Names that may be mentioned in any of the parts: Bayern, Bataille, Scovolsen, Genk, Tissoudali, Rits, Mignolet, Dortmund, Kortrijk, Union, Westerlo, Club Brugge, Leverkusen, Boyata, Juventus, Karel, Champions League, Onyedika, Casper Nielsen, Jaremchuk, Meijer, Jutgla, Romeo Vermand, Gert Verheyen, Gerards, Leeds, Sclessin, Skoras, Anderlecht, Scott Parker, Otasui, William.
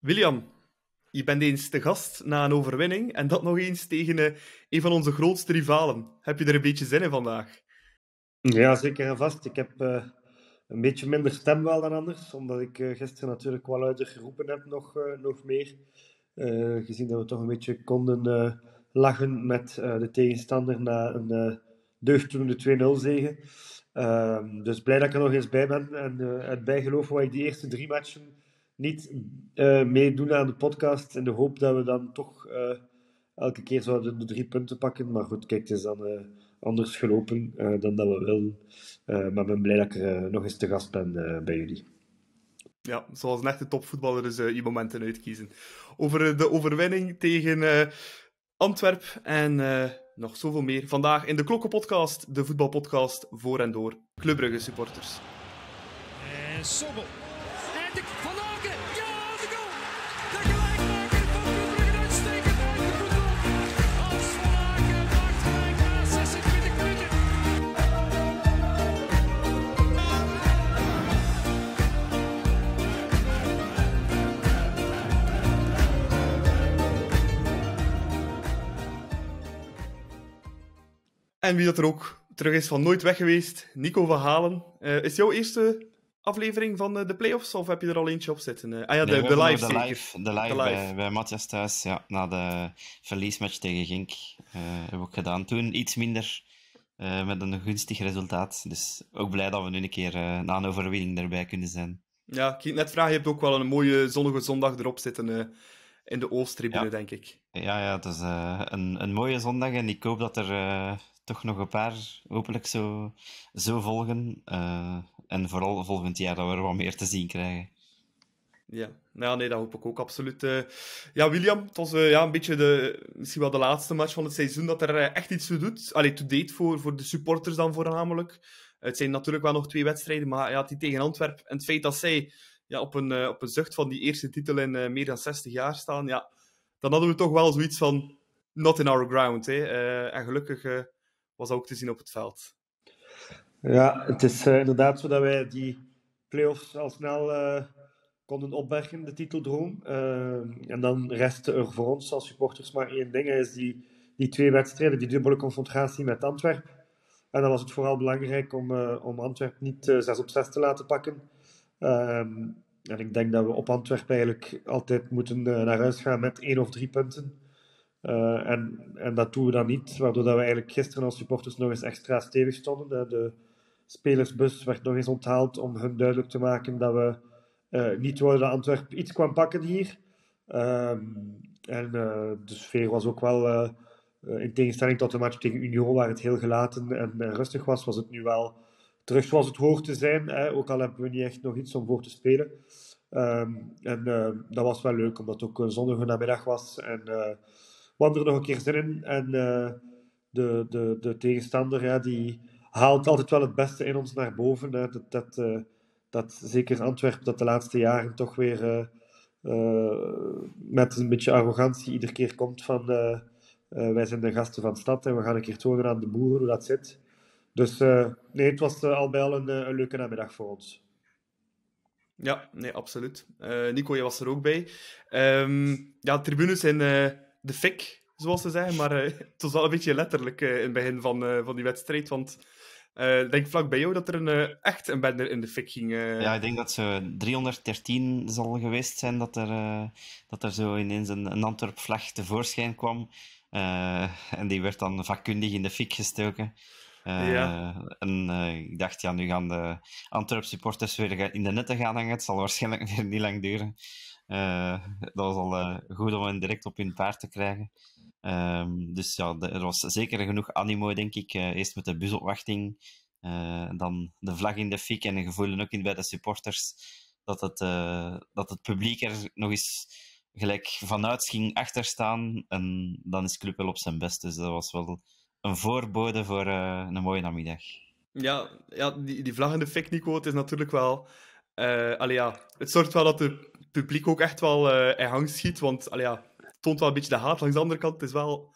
William, je bent eens te gast na een overwinning en dat nog eens tegen een van onze grootste rivalen. Heb je er een beetje zin in vandaag? Ja, zeker en vast. Ik heb een beetje minder stem wel dan anders, omdat ik gisteren natuurlijk wel luider geroepen heb, nog meer. Gezien dat we toch een beetje konden lachen met de tegenstander na een deugddoende 2-0 zege. Dus blij dat ik er nog eens bij ben. En het bijgeloof waar ik die eerste 3 matchen niet meedoen aan de podcast, in de hoop dat we dan toch elke keer zouden de 3 punten pakken. Maar goed, kijk, het is dan anders gelopen dan dat we wilden. Maar ik ben blij dat ik er nog eens te gast ben bij jullie. Ja, zoals een echte topvoetballer dus je momenten uitkiezen. Over de overwinning tegen Antwerpen en nog zoveel meer. Vandaag in de Klokke Podcast, de voetbalpodcast voor en door Club Brugge supporters. En Sobbel. En de Vanaken. Ja, de goal. De gelijkmaker van Club Brugge, uitstekend uit de voetbal. Hans Vanaken maakt gelijk na 26 minuten. En wie dat er ook terug is van nooit weg geweest, Nico Verhalen. Is jouw eerste aflevering van de playoffs, of heb je er al eentje op zitten? De live zeker. De live. Bij Matthias thuis, ja, na de verliesmatch tegen Genk hebben we ook gedaan. Toen iets minder, met een gunstig resultaat. Dus ook blij dat we nu een keer na een overwinning erbij kunnen zijn. Ja, ik ging net vragen, je hebt ook wel een mooie zonnige zondag erop zitten in de Oosttribune, ja. Denk ik. Ja, het is een mooie zondag en ik hoop dat er toch nog een paar hopelijk zo volgen. En vooral volgend jaar dat we er wat meer te zien krijgen. Ja, nee, dat hoop ik ook absoluut. Ja, William, het was een beetje misschien wel de laatste match van het seizoen dat er echt iets toe doet. Allee, toe deed voor de supporters dan voornamelijk. Het zijn natuurlijk wel nog 2 wedstrijden, maar ja, die tegen Antwerpen. En het feit dat zij op een zucht van die eerste titel in meer dan 60 jaar staan, ja, dan hadden we toch wel zoiets van not in our ground. Hè. En gelukkig was dat ook te zien op het veld. Ja, het is inderdaad zo dat wij die play-offs al snel konden opbergen, de titeldroom. En dan restte er voor ons als supporters maar één ding. Is die 2 wedstrijden, die dubbele confrontatie met Antwerpen. En dan was het vooral belangrijk om Antwerpen niet 6-6 te laten pakken. En ik denk dat we op Antwerpen eigenlijk altijd moeten naar huis gaan met 1 of 3 punten. En dat doen we dan niet, waardoor dat we eigenlijk gisteren als supporters nog eens extra stevig stonden. De spelersbus werd nog eens onthaald om hun duidelijk te maken dat we niet wilden dat Antwerpen iets kwam pakken hier. En de sfeer was ook wel, in tegenstelling tot de match tegen Union, waar het heel gelaten en rustig was, was het nu wel terug zoals het hoort te zijn. Hè? Ook al hebben we niet echt nog iets om voor te spelen. En dat was wel leuk, omdat het ook een zonnige namiddag was. En we hadden er nog een keer zin in. En de tegenstander, ja, die haalt altijd wel het beste in ons naar boven. Hè. Dat zeker Antwerpen, dat de laatste jaren toch weer met een beetje arrogantie iedere keer komt van wij zijn de gasten van de stad en we gaan een keer tonen aan de boeren hoe dat zit. Dus nee, het was al bij al een leuke namiddag voor ons. Ja, nee, absoluut. Nico, je was er ook bij. De tribunes in de fik, zoals ze zeggen, maar het was wel een beetje letterlijk in het begin van die wedstrijd, want ik denk vlak bij jou dat er echt een bender in de fik ging. Ja, ik denk dat ze 313 zal geweest zijn, dat er zo ineens een Antwerp-vlag tevoorschijn kwam. En die werd dan vakkundig in de fik gestoken. En ik dacht, ja, nu gaan de Antwerp-supporters weer in de netten gaan hangen. Het zal waarschijnlijk weer niet lang duren. Dat was al goed om hen direct op hun paard te krijgen. Dus ja, er was zeker genoeg animo, denk ik. Eerst met de busopwachting, dan de vlag in de fik en een gevoel ook bij de supporters dat het publiek er nog eens gelijk vanuit ging achterstaan. En dan is Club wel op zijn best, dus dat was wel een voorbode voor een mooie namiddag. Ja, die vlag in de fik, Nico, het is natuurlijk wel... het zorgt wel dat het publiek ook echt wel in hang schiet, want het toont wel een beetje de haat. Langs de andere kant, het is wel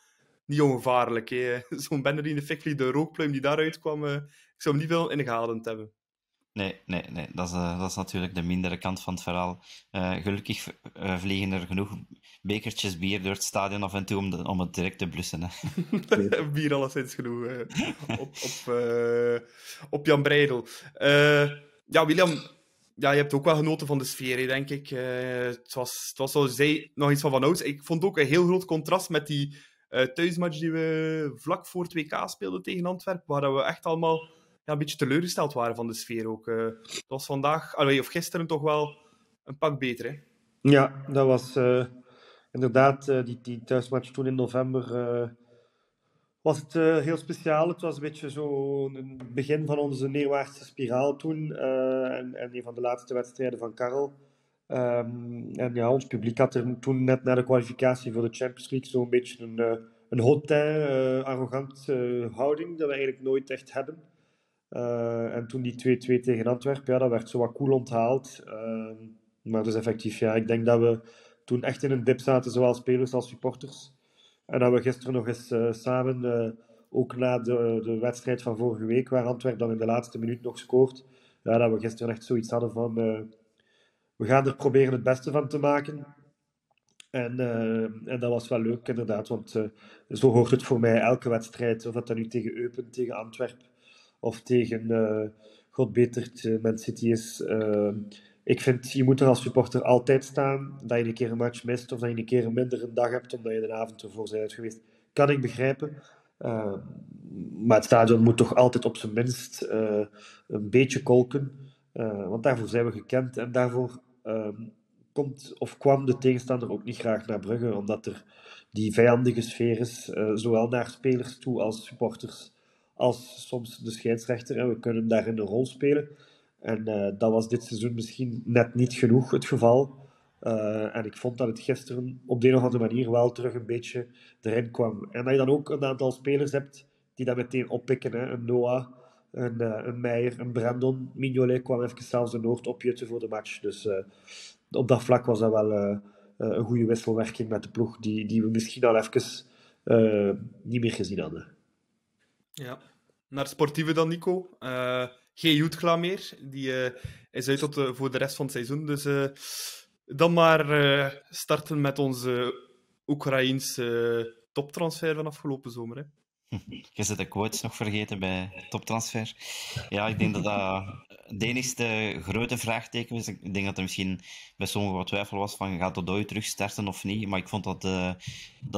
niet ongevaarlijk. Zo'n banner in de fik vliegt, de rookpluim die daaruit kwam, ik zou hem niet veel in de gaten hebben. Nee. Dat is natuurlijk de mindere kant van het verhaal. Gelukkig vliegen er genoeg bekertjes bier door het stadion af en toe om het direct te blussen. Hè. Bier alleszins genoeg. Op Jan Breydel. Ja, William, ja, je hebt ook wel genoten van de sfeer, hè, denk ik. Het was zoals zei, nog iets van ouds. Ik vond ook een heel groot contrast met die thuismatch die we vlak voor het WK speelden tegen Antwerpen, waar we echt allemaal... Ja, een beetje teleurgesteld waren van de sfeer ook. Het was vandaag, of gisteren, toch wel een pak beter, hè? Ja, dat was inderdaad die thuismatch toen in november. Was het heel speciaal. Het was een beetje zo het begin van onze neerwaartse spiraal toen. En een van de laatste wedstrijden van Karel. En ja, ons publiek had er toen net na de kwalificatie voor de Champions League zo'n beetje een hautain, arrogante houding dat we eigenlijk nooit echt hebben. En toen die 2-2 tegen Antwerpen, ja, dat werd zo wat cool onthaald. Maar dus effectief, ja, ik denk dat we toen echt in een dip zaten, zowel spelers als supporters. En dat we gisteren nog eens samen, ook na de wedstrijd van vorige week, waar Antwerpen dan in de laatste minuut nog scoort, ja, dat we gisteren echt zoiets hadden van... we gaan er proberen het beste van te maken. En dat was wel leuk, inderdaad, want zo hoort het voor mij elke wedstrijd. Of dat dan nu tegen Eupen, tegen Antwerpen, of tegen Godbetert, Man City is. Ik vind, je moet er als supporter altijd staan. Dat je een keer een match mist, of dat je een keer een mindere dag hebt, omdat je de avond ervoor bent geweest. Kan ik begrijpen. Maar het stadion moet toch altijd op zijn minst een beetje kolken. Want daarvoor zijn we gekend. En daarvoor kwam de tegenstander ook niet graag naar Brugge. Omdat er die vijandige sfeer is, zowel naar spelers toe als supporters, als soms de scheidsrechter, en we kunnen daarin een rol spelen. En dat was dit seizoen misschien net niet genoeg het geval. En ik vond dat het gisteren op de een of andere manier wel terug een beetje erin kwam. En dat je dan ook een aantal spelers hebt die dat meteen oppikken. Hè. Een Noa, een Meijer, een Brandon. Mignolet kwam even zelfs een Noord opjutten voor de match. Dus op dat vlak was dat wel een goede wisselwerking met de ploeg die we misschien al even niet meer gezien hadden. Ja, naar sportieve dan, Nico. Geen Jutgla meer. Die is uit tot voor de rest van het seizoen. Dus dan maar starten met onze Oekraïense toptransfer van afgelopen zomer. Hè. Je zit de quotes nog vergeten bij toptransfer. Ja, ik denk dat dat de enigste grote vraagteken is. Ik denk dat er misschien bij sommigen wat twijfel was van gaat Odoi terugstarten of niet. Maar ik vond dat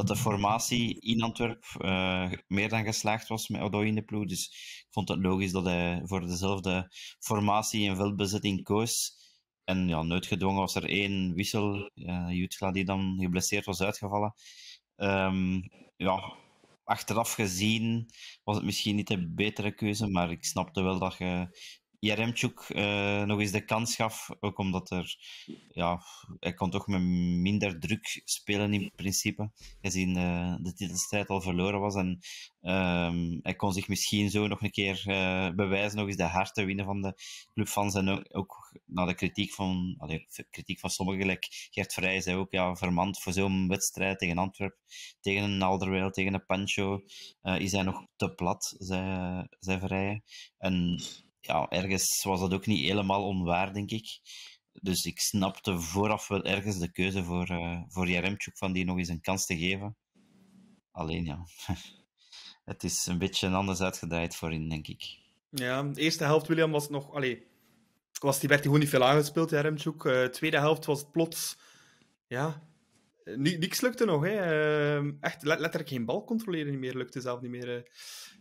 de formatie in Antwerpen meer dan geslaagd was met Odoi in de ploeg. Dus ik vond het logisch dat hij voor dezelfde formatie en veldbezetting koos. En ja, noodgedwongen was er één wissel. Jutgla die dan geblesseerd was uitgevallen. Ja... Achteraf gezien was het misschien niet de betere keuze, maar ik snapte wel dat je Jaremchuk nog eens de kans gaf. Ook omdat hij kon toch met minder druk spelen in principe. Gezien de titelstrijd al verloren was. En hij kon zich misschien zo nog een keer bewijzen, nog eens de harten winnen van de clubfans. En ook na de kritiek van sommigen, gelijk Gert Verheyen zei ook, ja, Vermand voor zo'n wedstrijd tegen Antwerpen, tegen een Alderweireld, tegen een Pancho, is hij nog te plat, zei Verheyen. En ja, ergens was dat ook niet helemaal onwaar, denk ik. Dus ik snapte vooraf wel ergens de keuze voor Jaremchuk van die nog eens een kans te geven. Alleen ja, het is een beetje anders uitgedraaid voorin, denk ik. Ja, de eerste helft, William, was nog... die werd gewoon niet veel aangespeeld, Jaremchuk. De tweede helft was plots... Ja, niks lukte nog, hè. Echt, letterlijk geen bal controleren niet meer. Lukte zelf niet meer.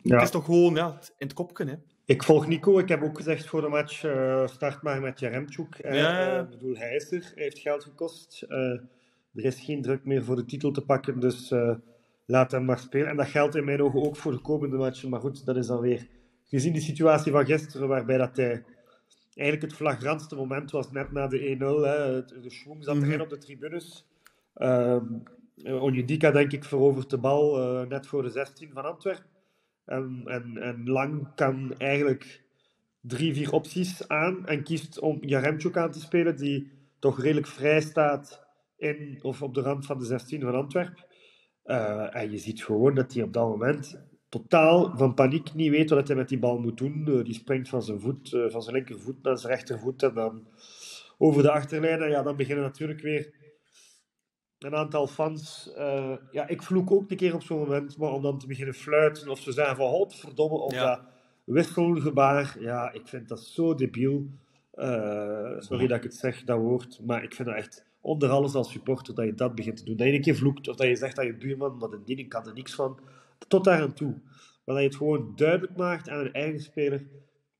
Ja. Het is toch gewoon in het kopken, hè. Ik volg Nico. Ik heb ook gezegd voor de match, start maar met Jaremchuk. Ja. Ik bedoel, hij is er. Hij heeft geld gekost. Er is geen druk meer voor de titel te pakken, dus laat hem maar spelen. En dat geldt in mijn ogen ook voor de komende matchen. Maar goed, dat is dan weer gezien die situatie van gisteren, waarbij dat hij eigenlijk het flagrantste moment was net na de 1-0. De schwung zat erin op de tribunes. Onyedika, denk ik, verovert de bal net voor de 16 van Antwerpen. En Lang kan eigenlijk 3-4 opties aan en kiest om Jaremchuk aan te spelen, die toch redelijk vrij staat in of op de rand van de 16 van Antwerpen. En je ziet gewoon dat hij op dat moment totaal van paniek niet weet wat hij met die bal moet doen. Die springt van zijn voet, van zijn linkervoet naar zijn rechtervoet en dan over de achterlijn. En ja, dan beginnen natuurlijk weer een aantal fans. Ja, ik vloek ook een keer op zo'n moment, maar om dan te beginnen fluiten of ze zeggen van godverdomme, of ja, dat wisselgebaar. Ja, ik vind dat zo debiel. Sorry dat ik het zeg, dat woord, maar ik vind dat echt onder alles als supporter dat je dat begint te doen. Dat je een keer vloekt of dat je zegt dat je buurman, dat een diening kan er niks van. Tot daar aan toe. Maar dat je het gewoon duidelijk maakt aan een eigen speler,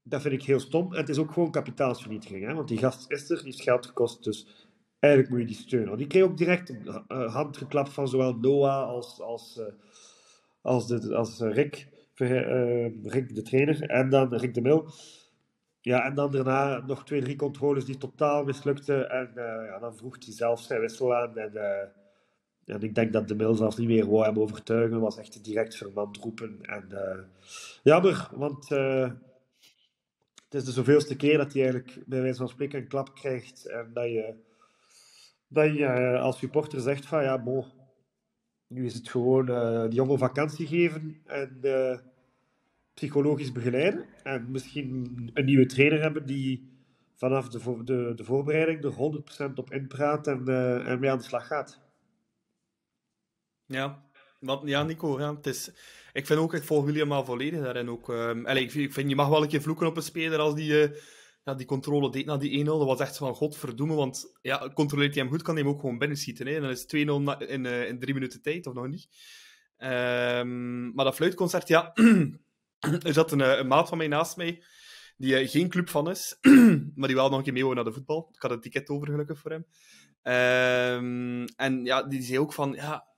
dat vind ik heel stom. En het is ook gewoon kapitaalsvernietiging, hè? Want die gast is er, die heeft geld gekost, dus eigenlijk moet je die steunen. Want die kreeg ook direct een handgeklap van zowel Noah als Rik, de trainer, en dan Rik De Mil. Ja, en dan daarna nog 2-3 controles die totaal mislukten. En ja, dan vroeg hij zelf zijn wissel aan. En ik denk dat De Mil zelfs niet meer wou hem overtuigen. Was echt direct Vermand roepen. En jammer, want het is de zoveelste keer dat hij eigenlijk bij wijze van spreken een klap krijgt. En dat je als supporter zegt van ja, bon, nu is het gewoon die jongen vakantie geven en psychologisch begeleiden. En misschien een nieuwe trainer hebben die vanaf de voorbereiding er 100% op inpraat en mee aan de slag gaat. Ja, want, ja Nico, ja, het is, ik vind ook, ik volg William maar volledig daarin ook. Ik vind, je mag wel een keer vloeken op een speler als die, die controle deed na die 1-0. Dat was echt van godverdomme, want ja, controleert hij hem goed, kan hij hem ook gewoon binnenschieten. Hè? Dan is het 2-0 in 3 minuten tijd, of nog niet. Maar dat fluitconcert, ja, er zat een maat van mij naast mij, die geen club van is, maar die wel nog een keer mee wou naar de voetbal. Ik had het ticket over, gelukkig voor hem. En ja, die zei ook van, ja,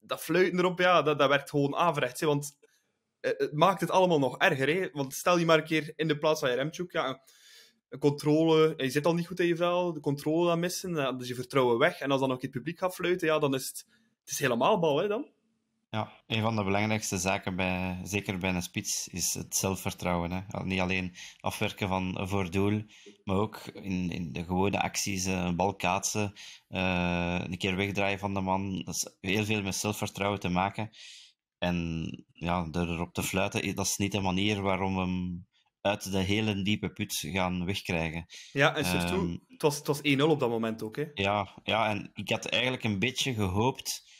dat fluiten erop, ja, dat werkt gewoon averechts. Hè, want het maakt het allemaal nog erger. Hè, want stel je maar een keer in de plaats van Jaremchuk, ja, een controle, je zit al niet goed in je vel, de controle aan missen, dus je vertrouwen weg. En als dan nog een keer het publiek gaat fluiten, ja, dan is het is helemaal bal, hè, dan. Ja, een van de belangrijkste zaken, zeker bij een spits, is het zelfvertrouwen. Hè? Niet alleen afwerken van voor doel, maar ook in de gewone acties, een bal kaatsen, een keer wegdraaien van de man. Dat is heel veel met zelfvertrouwen te maken. En ja, door erop te fluiten, dat is niet de manier waarom we hem uit de hele diepe put gaan wegkrijgen. Ja, en surtout, het was 1-0 op dat moment ook. Hè? Ja, en ik had eigenlijk een beetje gehoopt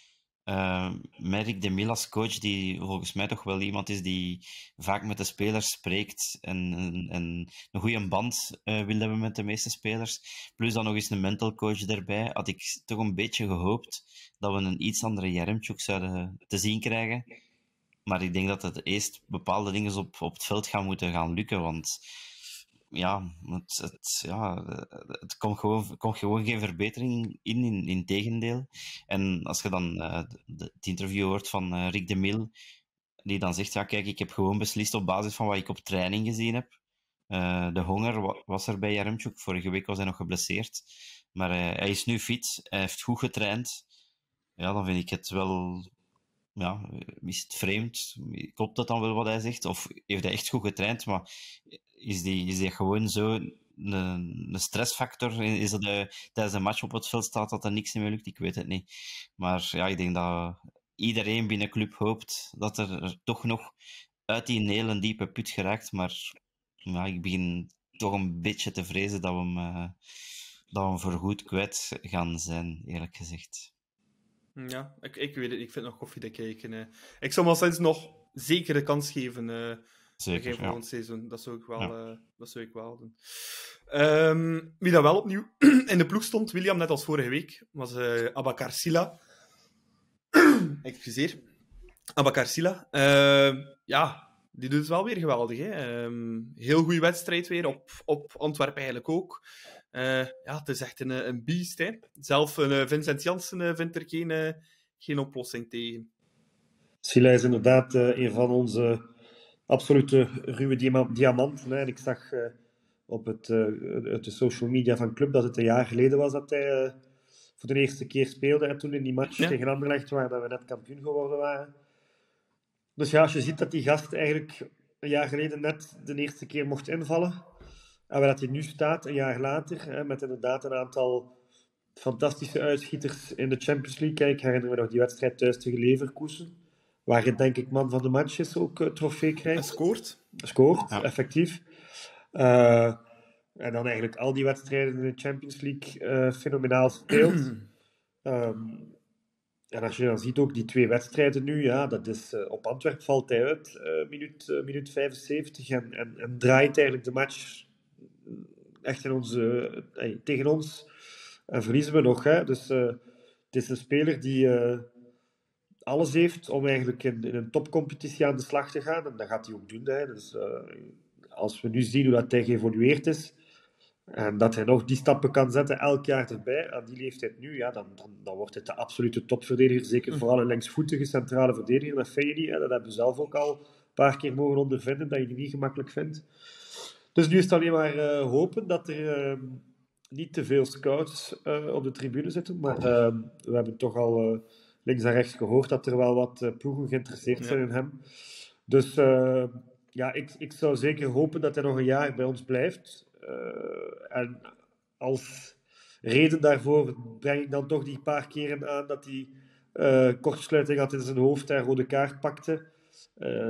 met Rik De Mil als coach, die volgens mij toch wel iemand is die vaak met de spelers spreekt en een goede band wil hebben met de meeste spelers, plus dan nog eens een mental coach erbij, had ik toch een beetje gehoopt dat we een iets andere Jaremchuk zouden te zien krijgen. Maar ik denk dat het eerst bepaalde dingen op het veld moeten gaan lukken, want ja, het komt gewoon geen verbetering in tegendeel. En als je dan het interview hoort van Rik De Mil, die dan zegt, ja kijk, ik heb gewoon beslist op basis van wat ik op training gezien heb. De honger was er bij Jaremchuk. Vorige week was hij nog geblesseerd. Maar hij is nu fit, hij heeft goed getraind. Ja, dan vind ik het wel... Ja, is het vreemd? Klopt dat dan wel wat hij zegt? Of heeft hij echt goed getraind, maar... Is die gewoon zo een stressfactor? Is dat tijdens een match op het veld staat dat er niks meer lukt? Ik weet het niet. Maar ja, ik denk dat iedereen binnen club hoopt dat er toch nog uit die hele diepe put geraakt. Maar ja, ik begin toch een beetje te vrezen dat we hem voorgoed kwijt gaan zijn, eerlijk gezegd. Ja, ik weet het. Ik vind nog koffie te kijken. Ik zou maar sinds nog zeker de kans geven... Zeker, ja. Volgend seizoen, dat zou ik wel doen. Wie dat wel opnieuw in de ploeg stond, William, net als vorige week, was Abakar Sylla. Excuseer. Abakar Sylla. Ja, die doet het wel weer geweldig. Hè? Heel goede wedstrijd weer, op Antwerpen eigenlijk ook. Ja, het is echt een beest. Hè? Zelf Vincent Janssen vindt er geen oplossing tegen. Sylla is inderdaad een van onze... absolute ruwe diamant. Nee, en ik zag op de social media van Club dat het een jaar geleden was dat hij voor de eerste keer speelde. En toen in die match tegen Anderlecht, waar dat we net kampioen geworden waren. Dus ja, als je ziet dat die gast eigenlijk een jaar geleden net de eerste keer mocht invallen. En waar dat hij nu staat, een jaar later, met inderdaad een aantal fantastische uitschieters in de Champions League. Ik herinner me nog die wedstrijd thuis tegen Leverkusen. waar het denk ik man van de match is, ook trofee krijgt. Hij scoort, ja. Effectief. En dan eigenlijk al die wedstrijden in de Champions League fenomenaal speelt. En als je dan ziet ook die twee wedstrijden nu, ja, dat is op Antwerpen valt hij uit, minuut 75, en draait eigenlijk de match echt in onze, tegen ons. En verliezen we nog, hè. Dus het is een speler die alles heeft om eigenlijk in een topcompetitie aan de slag te gaan. En dat gaat hij ook doen, hè. Dus als we nu zien hoe dat hij geëvolueerd is, en dat hij nog die stappen kan zetten elk jaar erbij, aan die leeftijd nu, ja, dan wordt hij de absolute topverdediger. Zeker vooral een linksvoetige centrale verdediger. Dat vind je niet. Hè? Dat hebben we zelf ook al een paar keer mogen ondervinden, dat je die niet gemakkelijk vindt. Dus nu is het alleen maar hopen dat er niet te veel scouts op de tribune zitten. Maar we hebben toch al links en rechts gehoord dat er wel wat ploegen geïnteresseerd zijn in hem. Dus ik zou zeker hopen dat hij nog een jaar bij ons blijft. En als reden daarvoor breng ik dan toch die paar keren aan dat hij kortsluiting had in zijn hoofd en rode kaart pakte.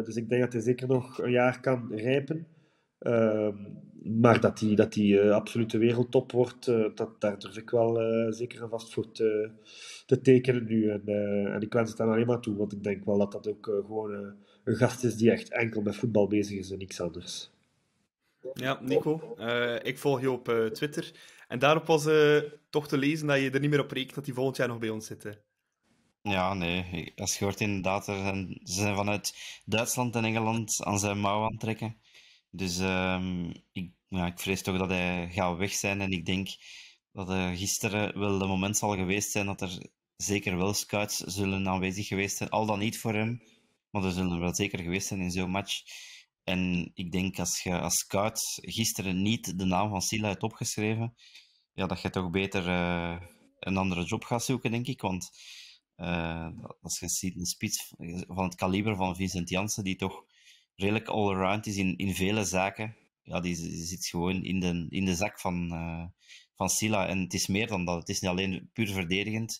Dus ik denk dat hij zeker nog een jaar kan rijpen. Maar dat hij absoluut de wereldtop wordt, daar durf ik wel zeker en vast voor te tekenen nu. En ik wens het dan alleen maar toe, want ik denk wel dat dat ook gewoon een gast is die echt enkel met voetbal bezig is en niks anders. Ja, Nico, ik volg je op Twitter. En daarop was toch te lezen dat je er niet meer op rekent dat die volgend jaar nog bij ons zitten. Ja, nee. Als je hoort inderdaad, ze zijn vanuit Duitsland en Engeland aan zijn mouw aan het trekken. Dus ik vrees toch dat hij gaat weg zijn. En ik denk dat gisteren wel het moment zal geweest zijn dat er zeker wel scouts zullen aanwezig geweest zijn. Al dan niet voor hem, maar er zullen wel zeker geweest zijn in zo'n match. En ik denk, als je als scout gisteren niet de naam van Sylla hebt opgeschreven, ja, dat je toch beter een andere job gaat zoeken, denk ik. Want als je ziet, een spits van het kaliber van Vincent Janssen, die toch redelijk all-around is in vele zaken, ja, die zit gewoon in de zak van Sylla. En het is meer dan dat. Het is niet alleen puur verdedigend.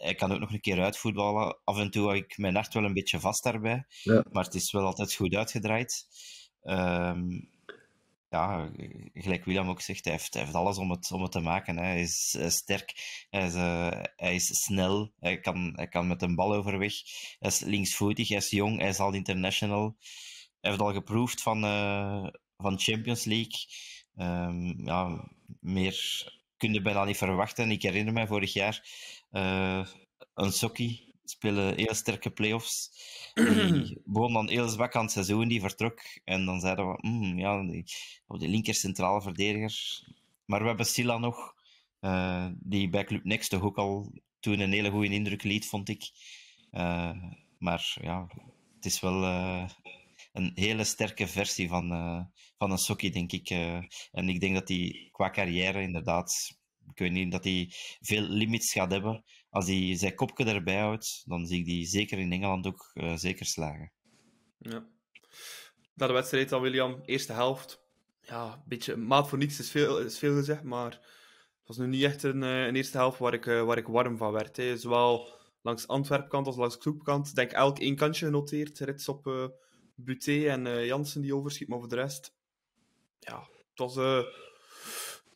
Hij kan ook nog een keer uitvoetballen. Af en toe hou ik mijn hart wel een beetje vast daarbij. Ja. Maar het is wel altijd goed uitgedraaid. Gelijk Willem ook zegt, hij heeft alles om het te maken. Hè. Hij is sterk, hij is snel, hij kan met een bal overweg. Hij is linksvoetig, hij is jong, hij is al international. Hij heeft al geproefd van Champions League. Meer kun je bijna niet verwachten. Ik herinner me vorig jaar een Sokki spelen heel sterke play-offs. Die begon dan heel zwak aan het seizoen, die vertrok. En dan zeiden we, die linker centrale verdediger. Maar we hebben Sylla nog, die bij Club Next toch ook al toen een hele goede indruk liet, vond ik. Het is wel een hele sterke versie van een Sokki, denk ik. En ik denk dat hij qua carrière inderdaad... Ik weet niet dat hij veel limits gaat hebben. Als hij zijn kopje erbij houdt, dan zie ik die zeker in Engeland ook zeker slagen. Ja. Na de wedstrijd dan, William, eerste helft. Ja, een beetje maat voor niks is veel gezegd, maar het was nu niet echt een eerste helft waar ik warm van werd. Hè. Zowel langs Antwerpkant als langs Clubkant. Denk elk één kantje genoteerd. Rits op Buté en Janssen die overschiet, maar voor de rest... Ja, het was...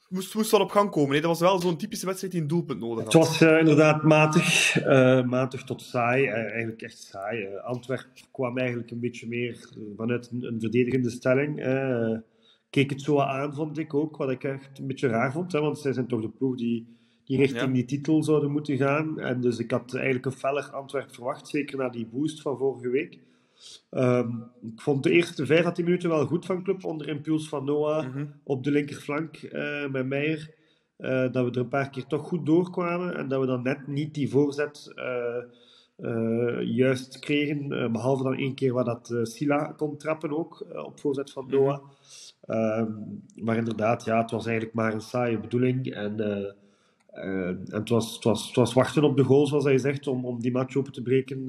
moest wel op gang komen. Hè? Dat was wel zo'n typische wedstrijd die een doelpunt nodig had. Het was inderdaad matig. Matig tot saai. Eigenlijk echt saai. Antwerpen kwam eigenlijk een beetje meer vanuit een verdedigende stelling. Keek het zo aan, vond ik ook. Wat ik echt een beetje raar vond. Hè? Want zij zijn toch de ploeg die richting die titel zouden moeten gaan. En dus ik had eigenlijk een feller Antwerpen verwacht. Zeker na die boost van vorige week. Ik vond de eerste 5 à 10 minuten wel goed van club, onder impuls van Noah op de linkerflank met Meijer, dat we er een paar keer toch goed doorkwamen en dat we dan net niet die voorzet juist kregen, behalve dan één keer waar dat Sylla kon trappen ook, op voorzet van Noah. Maar inderdaad, ja, het was eigenlijk maar een saaie bedoeling en het was wachten op de goal, zoals hij zegt, om die match open te breken.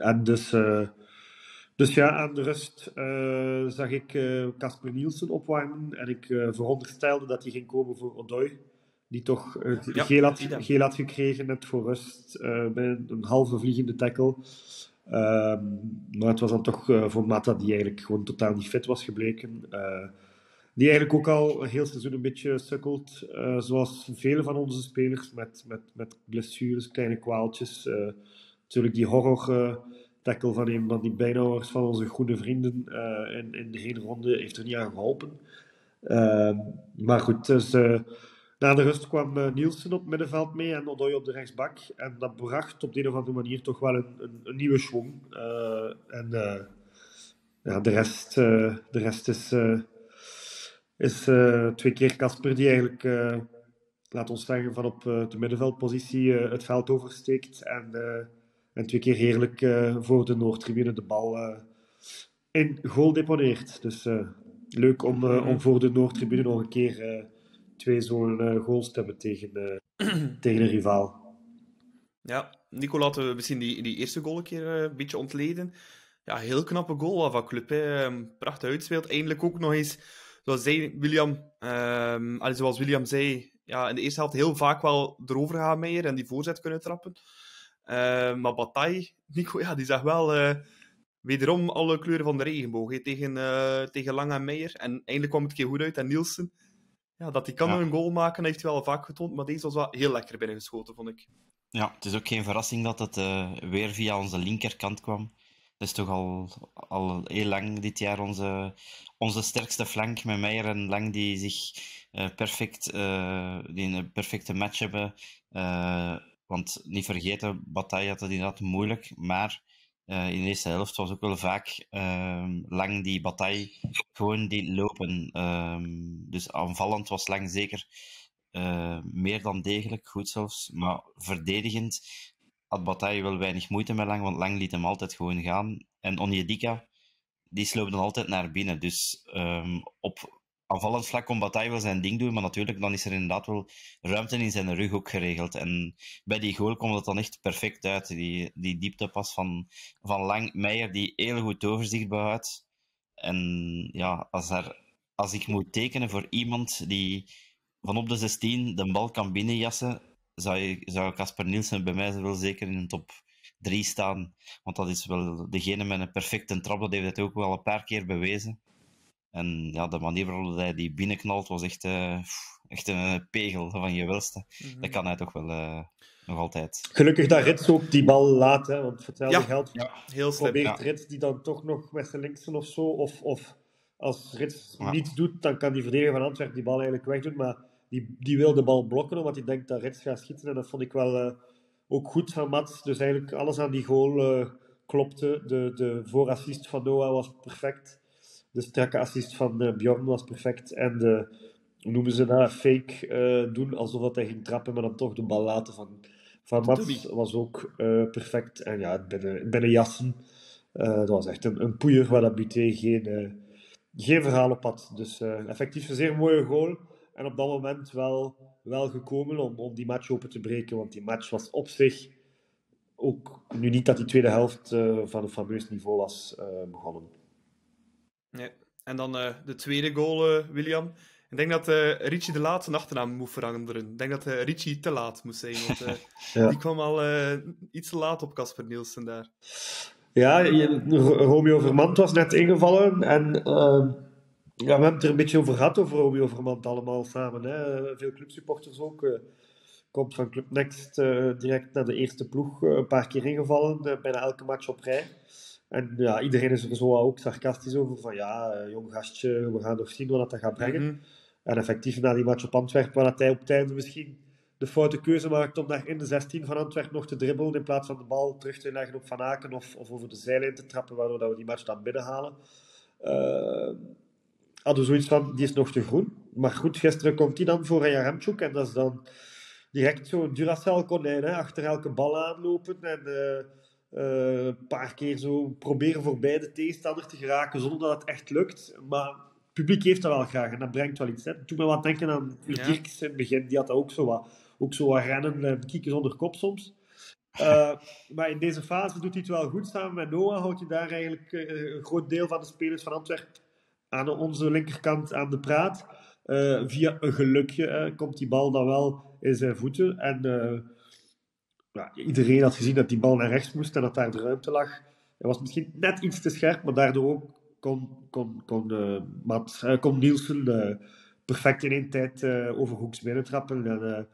En dus aan de rust zag ik Casper Nielsen opwarmen en ik veronderstelde dat hij ging komen voor Odoi. die toch geel had gekregen net voor rust bij een halve vliegende tackle. Maar het was dan toch voor Mata, die eigenlijk gewoon totaal niet fit was gebleken. Die eigenlijk ook al een heel seizoen een beetje sukkelt, zoals vele van onze spelers, met blessures, kleine kwaaltjes. Natuurlijk die horror-tackle van een van die bijnauwers van onze goede vrienden in de hele ronde heeft er niet aan geholpen. Maar goed, dus, na de rust kwam Nielsen op het middenveld mee en Odoi op de rechtsbak. En dat bracht op de een of andere manier toch wel een nieuwe schwung. De rest is twee keer Casper die eigenlijk, laat ons zeggen, van op de middenveldpositie het veld oversteekt. En twee keer heerlijk voor de Noordtribune de bal in goal deponeert. Dus leuk om voor de Noordtribune nog een keer twee zo'n goals te hebben tegen een rivaal. Ja, Nico, laten we misschien die eerste goal een keer een beetje ontleden. Ja, heel knappe goal van Club. Prachtig uitspeelt. Eindelijk ook nog eens, zoals William zei, ja, in de eerste helft heel vaak wel erover gaan Meijer en die voorzet kunnen trappen. Maar Bataille, Nico, ja, die zag wel wederom alle kleuren van de regenboog tegen Lang en Meijer. En eindelijk kwam het een keer goed uit en Nielsen. Ja, dat hij kan een goal maken, heeft hij wel vaak getoond, maar deze was wel heel lekker binnengeschoten, vond ik. Ja, het is ook geen verrassing dat het weer via onze linkerkant kwam. Dat is toch al heel lang dit jaar onze sterkste flank met Meijer en Lang, die die een perfecte match hebben. Want niet vergeten, Bataille had het inderdaad moeilijk, maar in de eerste helft was ook wel vaak Lang die Bataille gewoon die lopen. Dus aanvallend was Lang zeker meer dan degelijk, goed zelfs. Maar verdedigend had Bataille wel weinig moeite met Lang, want Lang liet hem altijd gewoon gaan. En Onyedika, die sloop dan altijd naar binnen. Dus op aanvallend vlak kon Bataille wel zijn ding doen, maar natuurlijk dan is er inderdaad wel ruimte in zijn rug ook geregeld. En bij die goal komt dat dan echt perfect uit. Die dieptepas van Lang, Meijer, die heel goed overzicht behoudt. En ja, als ik moet tekenen voor iemand die van op de 16 de bal kan binnenjassen, zou Casper Nielsen bij mij wel zeker in de top 3 staan. Want dat is wel degene met een perfecte trap, dat heeft hij ook wel een paar keer bewezen. En ja, de manier waarop hij die binnenknalt was echt een pegel van je welste. Mm-hmm. Dat kan hij toch wel nog altijd. Gelukkig dat Rits ook die bal laat, hè, want voor hetzelfde geld heel slim, probeert Rits die dan toch nog met zijn linksen of zo. Of als Rits niets doet, dan kan die verdediger van Antwerpen die bal eigenlijk wegdoen. Maar die wil de bal blokken, omdat hij denkt dat Rits gaat schieten. En dat vond ik wel ook goed van Mats. Dus eigenlijk alles aan die goal klopte. De voorassist van Noa was perfect. De strakke assist van Bjorn was perfect. En de, hoe noemen ze dat, fake doen, alsof dat hij ging trappen, maar dan toch de bal laten van Mats was ook perfect. En ja, binnen Janssen, dat was echt een poeier waar dat Buté geen verhaal op had. Dus effectief een zeer mooie goal. En op dat moment wel gekomen om die match open te breken, want die match was op zich ook nu niet dat die tweede helft van een fameus niveau was begonnen. Nee. En dan de tweede goal, William. Ik denk dat Richie de laatste achternaam moet veranderen. Ik denk dat Richie te laat moest zijn. Want die kwam al iets te laat op Casper Nielsen daar. Ja, Romeo Vermand was net ingevallen. En we hebben het er een beetje over gehad, over Romeo Vermand allemaal samen. Hè? Veel clubsupporters ook. Komt van Club Next direct naar de eerste ploeg. Een paar keer ingevallen, bijna elke match op rij. En ja, iedereen is er zo ook sarcastisch over van ja, jong gastje, we gaan nog zien wat dat gaat brengen. Mm-hmm. En effectief na die match op Antwerpen, waar hij op het einde misschien de foute keuze maakt om daar in de 16 van Antwerpen nog te dribbelen, in plaats van de bal terug te leggen op Vanaken of over de zijlijn te trappen, waardoor dat we die match dan binnenhalen. Hadden we zoiets van, die is nog te groen. Maar goed, gisteren komt hij dan voor een Jaremchuk en dat is dan direct zo'n Duracell-konijn, hè, achter elke bal aanlopen en... een paar keer zo proberen voorbij de tegenstander te geraken zonder dat het echt lukt, maar het publiek heeft dat wel graag en dat brengt wel iets. Toen me wat denken aan Kirkes in het begin, die had dat ook zo wat rennen en kieken zonder kop soms. Maar in deze fase doet hij het wel goed. Samen met Noah houd je daar eigenlijk een groot deel van de spelers van Antwerpen aan onze linkerkant aan de praat. Via een gelukje komt die bal dan wel in zijn voeten. En iedereen had gezien dat die bal naar rechts moest en dat daar de ruimte lag. Hij was misschien net iets te scherp, maar daardoor ook kon Nielsen perfect in één tijd over hoeks binnentrappen. En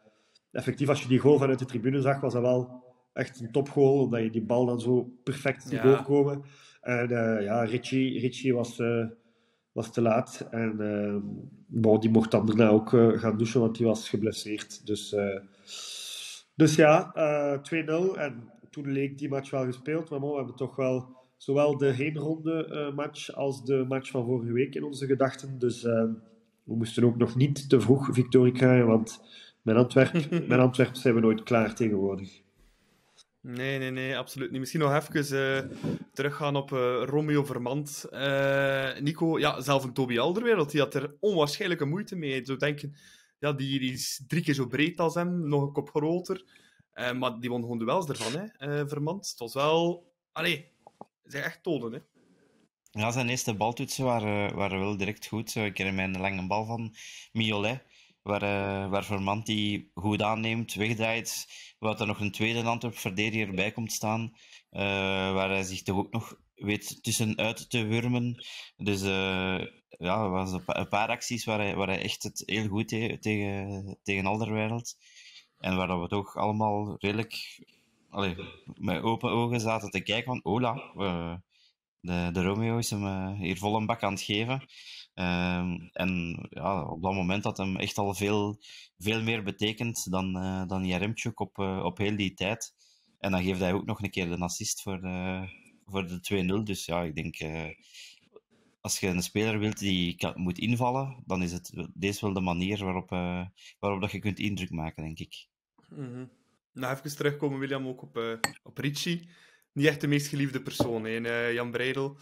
effectief, als je die goal vanuit de tribune zag, was dat wel echt een topgoal, omdat je die bal dan zo perfect ziet doorkomen. En Richie was te laat. En die mocht dan daarna ook gaan douchen, want die was geblesseerd. Dus 2-0. En toen leek die match wel gespeeld. Maar we hebben toch wel zowel de heenronde match als de match van vorige week in onze gedachten. Dus we moesten ook nog niet te vroeg victorie krijgen, want met Antwerpen zijn we nooit klaar tegenwoordig. Nee, absoluut niet. Misschien nog even teruggaan op Romeo Vermand. Nico, zelf een Toby Alderweireld, die had er onwaarschijnlijke moeite mee. Zo denken, die is 3 keer zo breed als hem, nog een kop groter. Maar die won gewoon duels ervan, hè, Vermand. Het was wel... Allee, zijn echt tonen, hè. Ja, zijn eerste baltoetsen waren wel direct goed. Ik herinner mij een lange bal van Miolet, waar Vermand die goed aanneemt, wegdraait, waar er nog een tweede Antwerp-verdediger bij komt staan, waar hij zich toch ook nog weet tussenuit te wurmen. Dus er waren een paar acties waar hij echt het heel goed tegen Alderweireld. En waar we toch allemaal redelijk met open ogen zaten te kijken van de Romeo is hem hier vol een bak aan het geven. En op dat moment had hem echt al veel meer betekend dan Jaremchuk op heel die tijd. En dan geeft hij ook nog een keer de assist voor de 2-0. Dus ja, ik denk, als je een speler wilt die moet invallen, dan is het deze wel de manier waarop dat je kunt indruk maken, denk ik. Mm-hmm. Nou, even terugkomen, William, ook op Richie. Niet echt de meest geliefde persoon, Jan Breydel.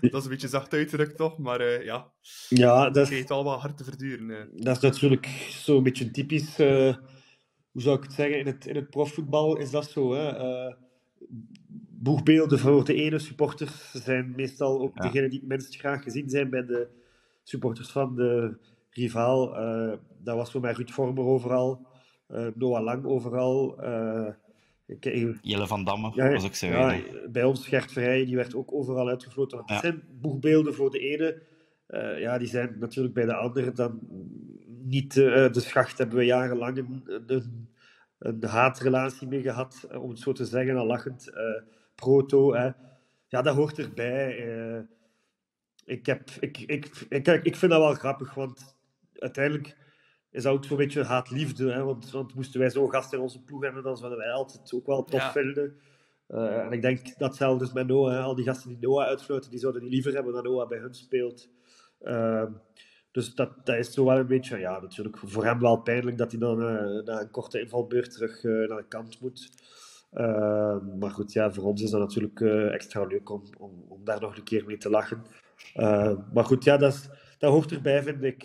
Dat is een beetje zacht uitgedrukt, toch? Maar dat heeft al wel hard te verduren. Dat is natuurlijk zo'n beetje typisch. Hoe zou ik het zeggen? In het profvoetbal is dat zo. Hè? Boegbeelden voor de ene supporters zijn meestal ook degenen die het minst graag gezien zijn bij de supporters van de rivaal. Dat was voor mij Ruud Vormer overal. Noa Lang overal. Jelle van Damme, was ook zo. Ja, bij ons Gert Verheyen, die werd ook overal uitgefloten. Het zijn boegbeelden voor de ene. Die zijn natuurlijk bij de andere dan niet de schacht. Hebben we jarenlang een haatrelatie mee gehad, om het zo te zeggen, al lachend. Proto, hè. Ja, dat hoort erbij. Ik vind dat wel grappig, want uiteindelijk is dat ook zo'n beetje haat-liefde, hè? Want moesten wij zo'n gast in onze ploeg hebben, dan zouden wij altijd ook wel tof vinden. En ik denk datzelfde dus met Noah, hè? Al die gasten die Noah uitfluiten, die zouden die liever hebben dan Noah bij hun speelt. Dus dat is zo wel een beetje, natuurlijk voor hem wel pijnlijk dat hij dan na een korte invalbeurt terug naar de kant moet. Maar goed, voor ons is dat natuurlijk extra leuk om daar nog een keer mee te lachen. Maar goed, dat hoort erbij, vind ik.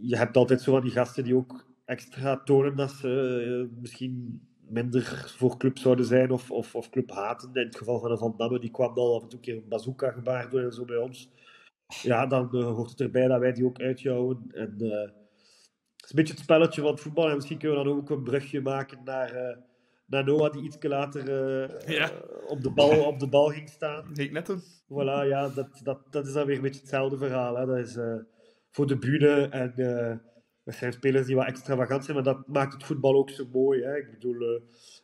Je hebt altijd zo van die gasten die ook extra tonen dat ze misschien minder voor club zouden zijn of club haten. In het geval van de Van Damme, die kwam dan af en toe een keer een bazooka gebaar door en zo bij ons. Ja, dan hoort het erbij dat wij die ook uitjouwen. En het is een beetje het spelletje van voetbal. En misschien kunnen we dan ook een brugje maken naar Noah, die iets later op de bal ging staan. Dat ik net doen. Voilà, dat is dan weer een beetje hetzelfde verhaal. Hè. Dat is... voor de bühne en dat zijn spelers die wat extravagant zijn, maar dat maakt het voetbal ook zo mooi. Hè? Ik bedoel,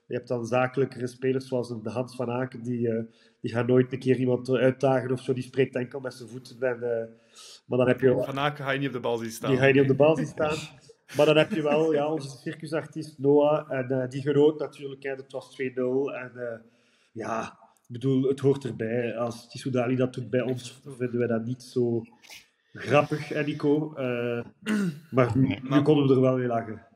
je hebt dan zakelijkere spelers zoals de Hans Vanaken, die gaan nooit een keer iemand uitdagen of zo, die spreekt enkel met zijn voeten. Maar dan heb je... Vanaken ga je niet op de bal zien staan. Die ga je niet op de bal zien staan. Maar dan heb je wel onze circusartiest Noah en die genoot natuurlijk, dat was 2-0 en ik bedoel, het hoort erbij. Als Tissoudali dat doet bij ons, vinden wij dat niet zo... grappig, hè, Nico? Maar nu konden we er wel weer lachen.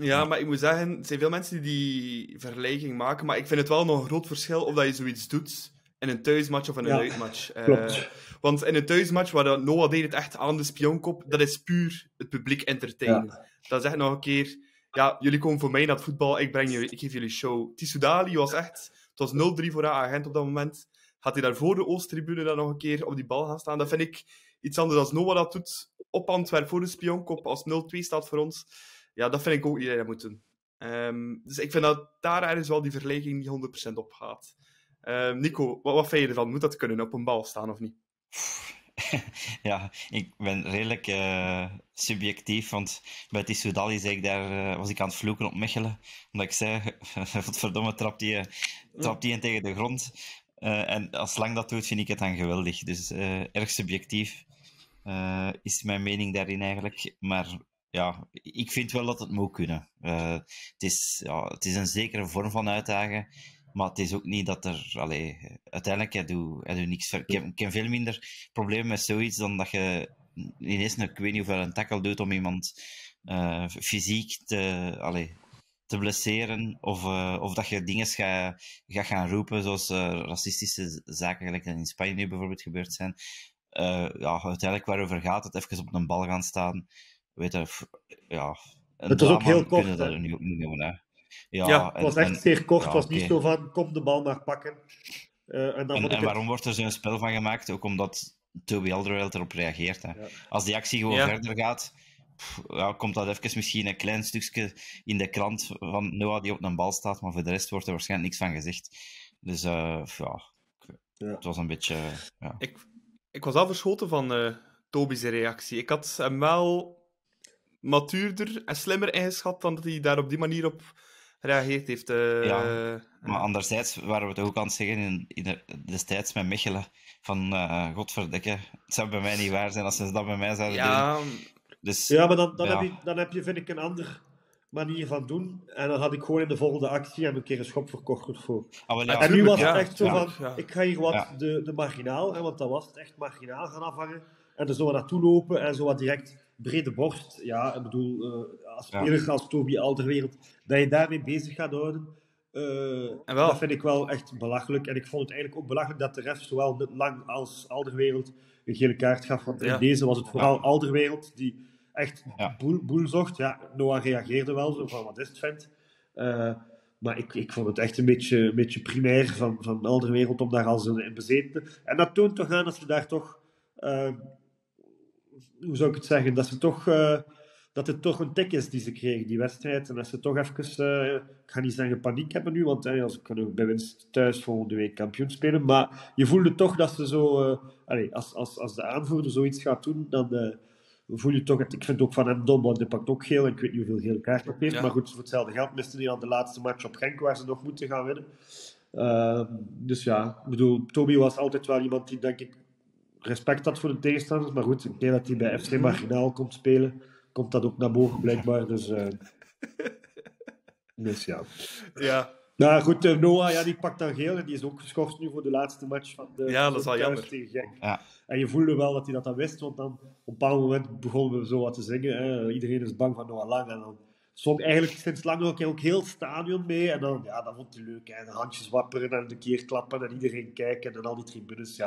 Ja, maar ik moet zeggen, er zijn veel mensen die vergelijking maken, maar ik vind het wel nog een groot verschil of dat je zoiets doet in een thuismatch of in een uitmatch. Klopt. Want in een thuismatch, waar Noah deed het echt aan de spionkop, dat is puur het publiek entertainen. Ja. Dat is echt nog een keer, jullie komen voor mij naar het voetbal, ik geef jullie show. Tissoudali was echt, het was 0-3 voor haar agent op dat moment. Had hij daarvoor de Oosttribune dan nog een keer op die bal gaan staan? Dat vind ik iets anders als Noa dat doet op Antwerpen voor de spionkop als 0-2 staat voor ons. Ja, dat vind ik ook iedereen moet doen. Dus ik vind dat daar ergens wel die vergelijking niet 100% op gaat. Nico, wat vind je ervan? Moet dat kunnen, op een bal staan of niet? Ja, ik ben redelijk subjectief, want bij Tissoudali was ik aan het vloeken op Mechelen, omdat ik zei, wat verdomme, trapt die in tegen de grond. En als Lang dat doet, vind ik het dan geweldig. Dus erg subjectief is mijn mening daarin eigenlijk. Maar ja, ik vind wel dat het moet kunnen. Het is een zekere vorm van uitdagen. Maar het is ook niet dat er... uiteindelijk, hij doet niks. Ik heb veel minder problemen met zoiets dan dat je ineens ik weet niet hoeveel een tackle doet om iemand fysiek te blesseren. Of dat je dingen gaat gaan roepen, zoals racistische zaken, gelijk dat in Spanje nu bijvoorbeeld gebeurd zijn. Uiteindelijk, waarover gaat het? Even op een bal gaan staan. Weet je, ja... Het was ook heel kort. Kunnen dat nu ook niet doen, hè. Ja, het was echt zeer kort. Het was niet zo van, kom de bal maar pakken. En waarom wordt er zo'n spel van gemaakt? Ook omdat Toby Alderweireld erop reageert. Hè. Ja. Als die actie gewoon verder gaat, komt dat even misschien een klein stukje in de krant van Noa die op een bal staat, maar voor de rest wordt er waarschijnlijk niks van gezegd. Dus het was een beetje... Ik was al verschoten van Toby's reactie. Ik had hem wel matuurder en slimmer ingeschat dan dat hij daar op die manier op reageert heeft. Maar anderzijds waren we toch ook aan het zeggen in destijds met Mechelen van godverdekke, het zou bij mij niet waar zijn als ze dat bij mij zouden doen. Dus, ja, maar dan heb je vind ik een andere manier van doen en dan had ik gewoon in de volgende actie een keer een schop verkocht voor. En nu was het echt zo van, ik ga hier wat de marginaal, hè, want dan was het echt marginaal gaan afhangen en er zo wat naartoe lopen en zo wat direct brede borst. Ja, ik bedoel, als speler als Toby Alderweireld, dat je daarmee bezig gaat houden, dat vind ik wel echt belachelijk. En ik vond het eigenlijk ook belachelijk dat de ref zowel Lang als Alderweireld een gele kaart gaf, want in deze was het vooral Alderweireld die echt boel zocht. Ja, Noa reageerde wel, zo van, wat is het, vent? Maar ik vond het echt een beetje primair van Alderweireld om daar al zo in bezeten. En dat toont toch aan dat ze daar toch... hoe zou ik het zeggen, dat het toch een tik is die ze kregen, die wedstrijd. En dat ze toch even, ik ga niet zeggen paniek hebben nu, want ze kunnen bij winst thuis volgende week kampioen spelen. Maar je voelde toch dat ze zo, als de aanvoerder zoiets gaat doen, dan voel je toch, ik vind ook van hem dom, want hij pakt ook geel en ik weet niet hoeveel gele kaart dat heeft. Ja. Maar goed, voor hetzelfde geld miste hij aan de laatste match op Genk, waar ze nog moeten gaan winnen. Dus ja, ik bedoel, Toby was altijd wel iemand die, denk ik, respect had voor de tegenstanders, maar goed, een keer dat hij bij FC Marginaal komt spelen, komt dat ook naar boven blijkbaar, dus ja. Nou goed, Noa, die pakt dan geel en die is ook geschorst nu voor de laatste match van de... Ja, dat is al jammer. Tegen Genk. Ja. En je voelde wel dat hij dat dan wist, want dan op een bepaald moment begonnen we zo wat te zingen, hè. Iedereen is bang van Noa Lang en dan zong eigenlijk sinds lang nog ook heel het stadion mee en dan, dat vond hij leuk, hè. De handjes wapperen en de keer klappen en iedereen kijken en al die tribunes,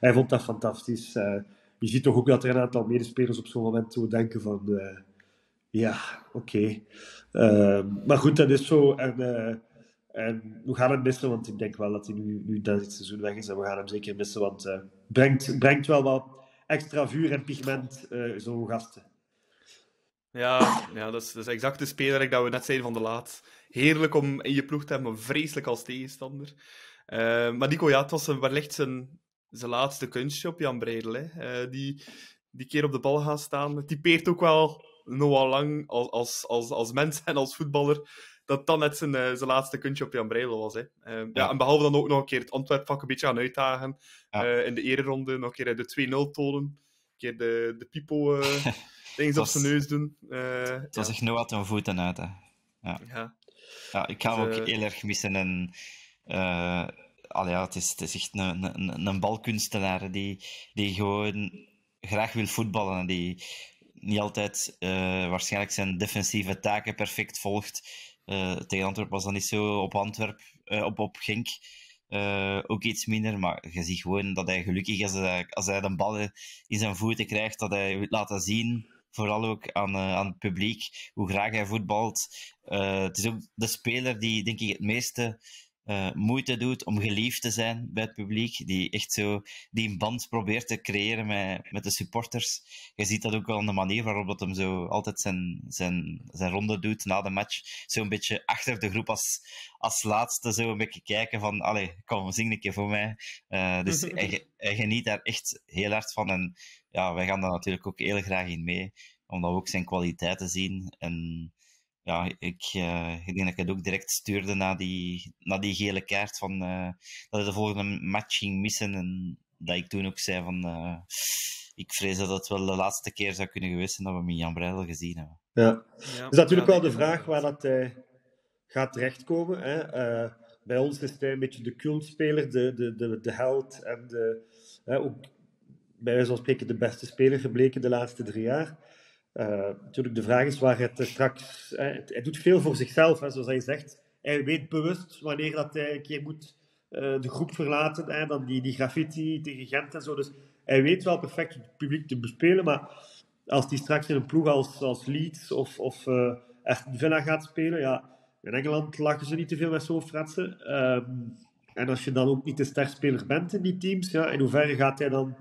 hij vond dat fantastisch. Je ziet toch ook dat er een aantal medespelers op zo'n moment zo denken van maar goed, dat is zo en we gaan hem missen, want ik denk wel dat hij nu dat het seizoen weg is en we gaan hem zeker missen, want brengt wel wat extra vuur en pigment zo'n gasten. Ja, dat is exact de speler dat we net zeiden van de Laat. Heerlijk om in je ploeg te hebben, maar vreselijk als tegenstander. Maar Nico, het was wellicht zijn laatste kunstje op Jan Breydel. Hè. Die keer op de bal gaan staan. Het typeert ook wel Noa Lang als mens en als voetballer. Dat dan net zijn laatste kuntje op Jan Breydel was. Hè. En behalve dan ook nog een keer het Antwerpvak een beetje gaan uitdagen. In de ereronde, nog een keer de 2-0 tonen. Een keer de Pipo... Dingen op zijn neus doen. Het was echt Noa ten voeten uit. Hè. Ja, ik ga hem ook heel erg missen. En, het is echt een balkunstenaar die gewoon graag wil voetballen. En die niet altijd waarschijnlijk zijn defensieve taken perfect volgt. Tegen Antwerpen was dat niet zo. Op Antwerpen, op Genk ook iets minder, maar je ziet gewoon dat hij gelukkig is als hij de bal in zijn voeten krijgt, dat hij wil laten zien, vooral ook aan het publiek, hoe graag hij voetbalt. Het is ook de speler die, denk ik, het meeste moeite doet om geliefd te zijn bij het publiek, die echt zo die een band probeert te creëren met de supporters. Je ziet dat ook al aan de manier waarop dat hem zo altijd zijn ronde doet na de match, zo'n beetje achter de groep als laatste zo een beetje kijken van, allee, kom, zing een keer voor mij. Dus hij geniet daar echt heel hard van en ja, wij gaan daar natuurlijk ook heel graag in mee, omdat we ook zijn kwaliteiten zien. En ja, ik denk dat ik het ook direct stuurde na die gele kaart van dat we de volgende match ging missen. En dat ik toen ook zei van ik vrees dat het wel de laatste keer zou kunnen geweest zijn dat we hem in Jan Breydel gezien hebben. Ja, ja. Dus natuurlijk wel de vraag waar dat gaat terechtkomen. Hè? Bij ons is hij een beetje de cultspeler, de held en ook bij wijze van spreken de beste speler gebleken de laatste 3 jaar. Natuurlijk, de vraag is waar het straks... hij doet veel voor zichzelf, hè, zoals hij zegt. Hij weet bewust wanneer dat hij een keer moet de groep verlaten. Hè, dan die graffiti tegen Gent en zo. Dus hij weet wel perfect het publiek te bespelen. Maar als hij straks in een ploeg als Leeds of Aston Villa gaat spelen... Ja, in Engeland lachen ze niet te veel met zo'n fratsen. En als je dan ook niet de sterspeler bent in die teams... Ja, in hoeverre gaat hij dan...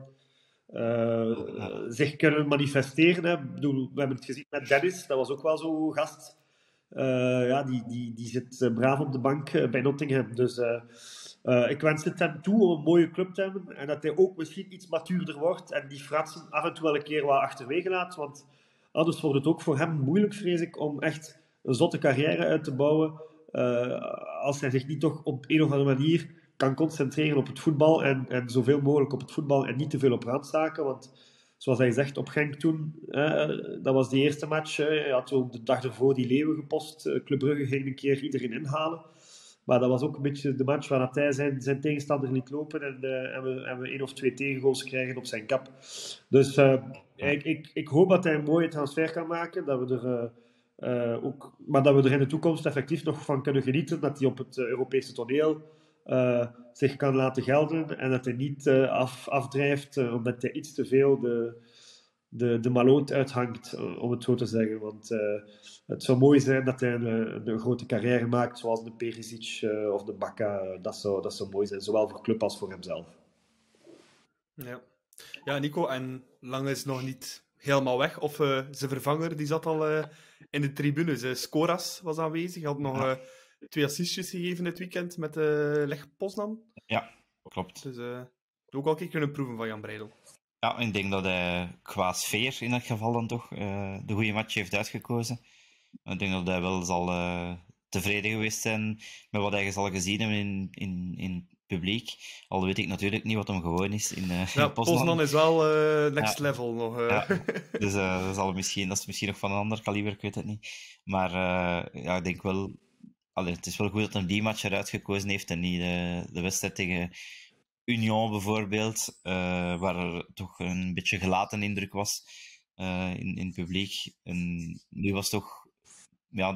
zich kunnen manifesteren. Hè. We hebben het gezien met Dennis, dat was ook wel zo'n gast. Die zit braaf op de bank bij Nottingham. Dus ik wens het hem toe om een mooie club te hebben en dat hij ook misschien iets matuurder wordt en die fratsen af en toe wel een keer wat achterwege laat, want anders wordt het ook voor hem moeilijk, vrees ik, om echt een zotte carrière uit te bouwen als hij zich niet toch op een of andere manier kan concentreren op het voetbal en zoveel mogelijk op het voetbal en niet te veel op randzaken, want zoals hij zegt op Genk toen, dat was die eerste match, hij had ook de dag ervoor die leeuwen gepost, Club Brugge ging een keer iedereen inhalen, maar dat was ook een beetje de match waar dat hij zijn tegenstander liet lopen en we 1 of 2 tegengoals krijgen op zijn kap. Dus ik hoop dat hij een mooie transfer kan maken, dat we er... ook, maar dat we er in de toekomst effectief nog van kunnen genieten, dat hij op het Europese toneel zich kan laten gelden en dat hij niet afdrijft omdat hij iets te veel de maloot uithangt, om het zo te zeggen. Want het zou mooi zijn dat hij een grote carrière maakt, zoals de Perisic of de Bakka. Dat zou mooi zijn, zowel voor de club als voor hemzelf. Ja, Nico, en Lang is nog niet helemaal weg. Of zijn vervanger, die zat al in de tribunes. Skoras was aanwezig, had nog... 2 assistjes gegeven dit weekend met Lech Poznan. Ja, klopt. Dus ook al een keer kunnen proeven van Jan Breydel. Ja, ik denk dat hij qua sfeer in dat geval dan toch de goede match heeft uitgekozen. Ik denk dat hij wel zal tevreden geweest zijn met wat hij zal gezien hebben in het publiek. Al weet ik natuurlijk niet wat hem gewoon is in Poznan. Poznan is wel next level nog. Dus dat is misschien nog van een ander kaliber, ik weet het niet. Maar ik denk wel... Allee, het is wel goed dat hij die match eruit gekozen heeft en niet de wedstrijd tegen Union bijvoorbeeld, waar er toch een beetje gelaten indruk was in het publiek. En nu was toch... Ja,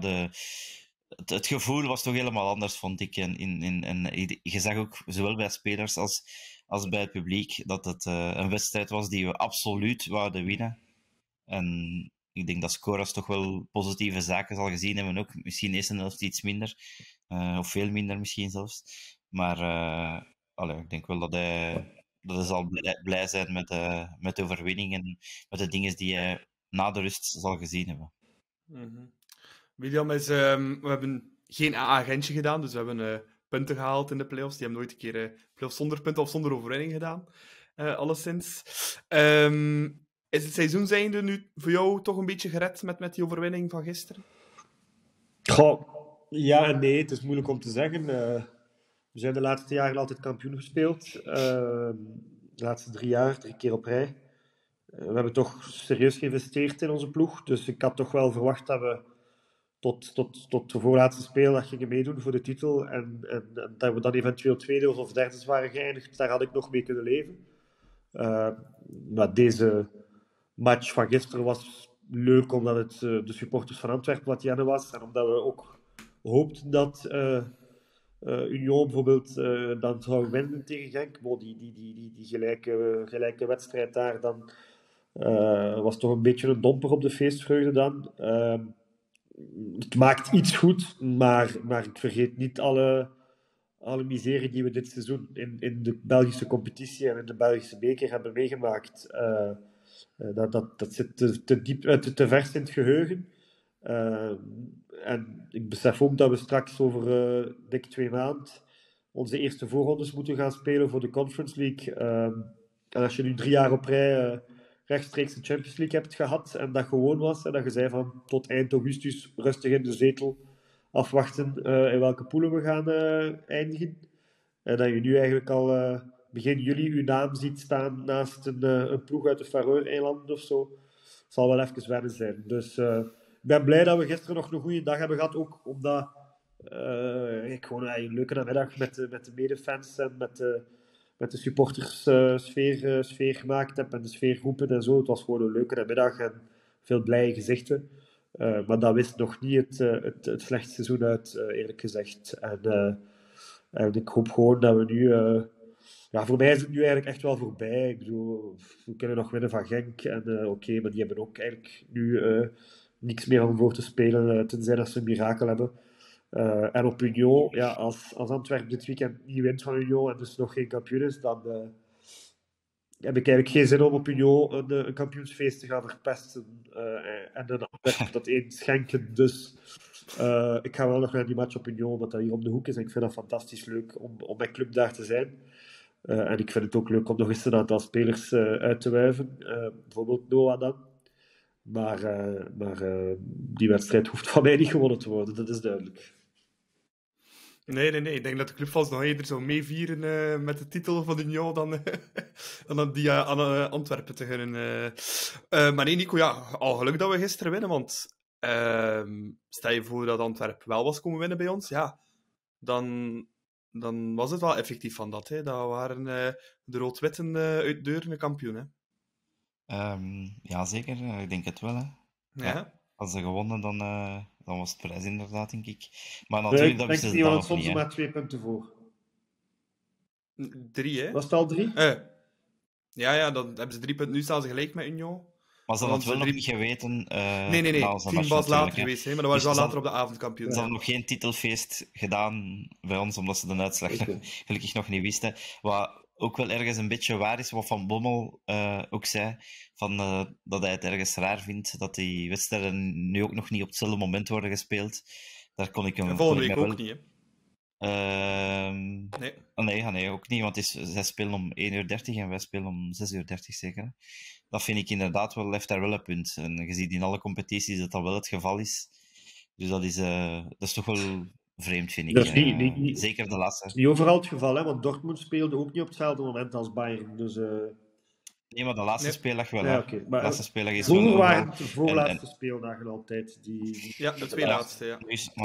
het gevoel was toch helemaal anders, vond ik. En je zag ook, zowel bij spelers als bij het publiek, dat het een wedstrijd was die we absoluut wouden winnen. En... Ik denk dat Skoras toch wel positieve zaken zal gezien hebben ook. Misschien eerst en helft iets minder. Of veel minder misschien zelfs. Maar ik denk wel dat hij zal blij zijn met de overwinning en met de dingen die hij na de rust zal gezien hebben. Mm-hmm. William, we hebben geen AA-agentje gedaan, dus we hebben punten gehaald in de play-offs. Die hebben nooit een keer play-offs zonder punten of zonder overwinning gedaan. Alleszins. Is het seizoen zijnde nu voor jou toch een beetje gered met die overwinning van gisteren? Goh, ja en nee, het is moeilijk om te zeggen. We zijn de laatste jaren altijd kampioen gespeeld. De laatste 3 jaar, 3 keer op rij. We hebben toch serieus geïnvesteerd in onze ploeg. Dus ik had toch wel verwacht dat we tot de voorlaatste speeldag gingen meedoen voor de titel. En dat we dan eventueel 2e of 3e waren geëindigd. Daar had ik nog mee kunnen leven. Maar deze... match van gisteren was leuk omdat het de supporters van Antwerpen wat Janne was en omdat we ook hoopten dat Union bijvoorbeeld dan zou winnen tegen Genk. Die gelijke wedstrijd daar dan was toch een beetje een domper op de feestvreugde dan. Het maakt iets goed, maar ik vergeet niet alle alle miserie die we dit seizoen in de Belgische competitie en in de Belgische beker hebben meegemaakt, dat zit te vers in het geheugen. En ik besef ook dat we straks over dik 2 maanden onze eerste voorrondes moeten gaan spelen voor de Conference League. En als je nu 3 jaar op rij rechtstreeks de Champions League hebt gehad en dat gewoon was, en dat je zei van tot eind augustus rustig in de zetel afwachten in welke poelen we gaan eindigen. En dat je nu eigenlijk al begin juli uw naam ziet staan naast een ploeg uit de Faroe-eilanden of zo, zal wel even wennen zijn. Dus ik ben blij dat we gisteren nog een goede dag hebben gehad, ook omdat ik gewoon een leuke namiddag met de medefans en met de supporters sfeer gemaakt heb en de sfeergroepen en zo. Het was gewoon een leuke namiddag en veel blije gezichten. Maar dat wist nog niet het slechte seizoen uit, eerlijk gezegd. En ik hoop gewoon dat we nu... voor mij is het nu eigenlijk echt wel voorbij. Ik bedoel, we kunnen nog winnen van Genk. En oké, maar die hebben ook eigenlijk nu niks meer om voor te spelen, tenzij dat ze een mirakel hebben. En op Union, ja, als Antwerpen dit weekend niet wint van Union en dus nog geen kampioen is, dan heb ik eigenlijk geen zin om op Union een kampioensfeest te gaan verpesten. En dan dat eens schenken. Dus ik ga wel nog naar die match op Union, omdat dat hier om de hoek is. En ik vind dat fantastisch leuk om mijn club daar te zijn. En ik vind het ook leuk om nog eens een aantal spelers uit te wuiven. Bijvoorbeeld Noa dan. Maar die wedstrijd hoeft van mij niet gewonnen te worden, dat is duidelijk. Nee. Ik denk dat de clubfans nog eerder zou meevieren met de titel van Union dan die aan Antwerpen te gunnen. Maar nee, Nico, ja, al geluk dat we gisteren winnen, want stel je voor dat Antwerpen wel was komen winnen bij ons, ja, dan was het wel effectief van dat. Hè. Dat waren de rood-witten uit Deurne kampioen, hè. Ja, zeker. Ik denk het wel. Hè. Ja. Als ze gewonnen, dan was het prijs inderdaad, denk ik. Maar natuurlijk, dat wisten ze dan nog niet. Maar 2 punten voor. 3, hè? Was het al 3? Ja, dan hebben ze 3 punten. Nu staan ze gelijk met Union. Maar ze hadden het wel nog niet geweten. Nee. Nou, 10 was later geweest, hè? Maar dan waren ze al later op de avond kampioen. Ze hadden nog geen titelfeest gedaan bij ons, omdat ze de uitslag gelukkig nog niet wisten. Wat ook wel ergens een beetje waar is, wat Van Bommel ook zei, dat hij het ergens raar vindt dat die wedstrijden nu ook nog niet op hetzelfde moment worden gespeeld. Daar kon ik hem... Volgende week ook niet, hè? Nee, ook niet, want zij spelen om 1:30 en wij spelen om 6:30 zeker. Dat vind ik inderdaad wel, heeft daar wel een punt. En je ziet in alle competities dat wel het geval is. Dus dat is toch wel... vreemd, vind ik. Niet, zeker de laatste. Dat is niet overal het geval, hè? Want Dortmund speelde ook niet op hetzelfde moment als Bayern. Dus, nee, maar de laatste speeldag wel. Ja, okay. Maar, de laatste speeldag is wel waren de voorlaatste speeldagen altijd. Ja, de 2 laatste. Ja.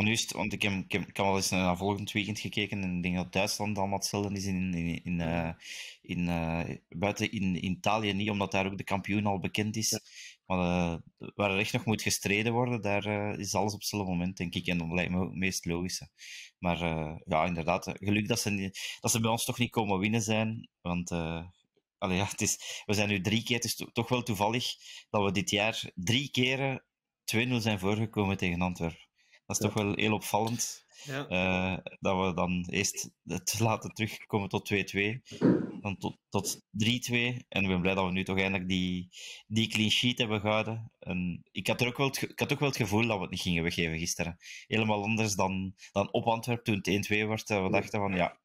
Nu is het, want ik heb al eens naar volgend weekend gekeken en ik denk dat Duitsland allemaal hetzelfde is buiten in Italië niet, omdat daar ook de kampioen al bekend is. Ja. Maar waar er echt nog moet gestreden worden, daar is alles op zo'n moment, denk ik. En dat lijkt me ook het meest logische. Maar ja, inderdaad, geluk dat ze bij ons toch niet komen winnen zijn. Want we zijn nu 3 keer, het is toch wel toevallig dat we dit jaar 3 keren 2-0 zijn voorgekomen tegen Antwerpen. Dat is toch wel heel opvallend. Ja. Dat we dan eerst het laten terugkomen tot 2-2, dan tot 3-2. En ik ben blij dat we nu toch eindelijk die clean sheet hebben gehouden. En ik had ook wel het gevoel dat we het niet gingen weggeven gisteren. Helemaal anders dan op Antwerpen toen het 1-2 werd. We dachten van ja,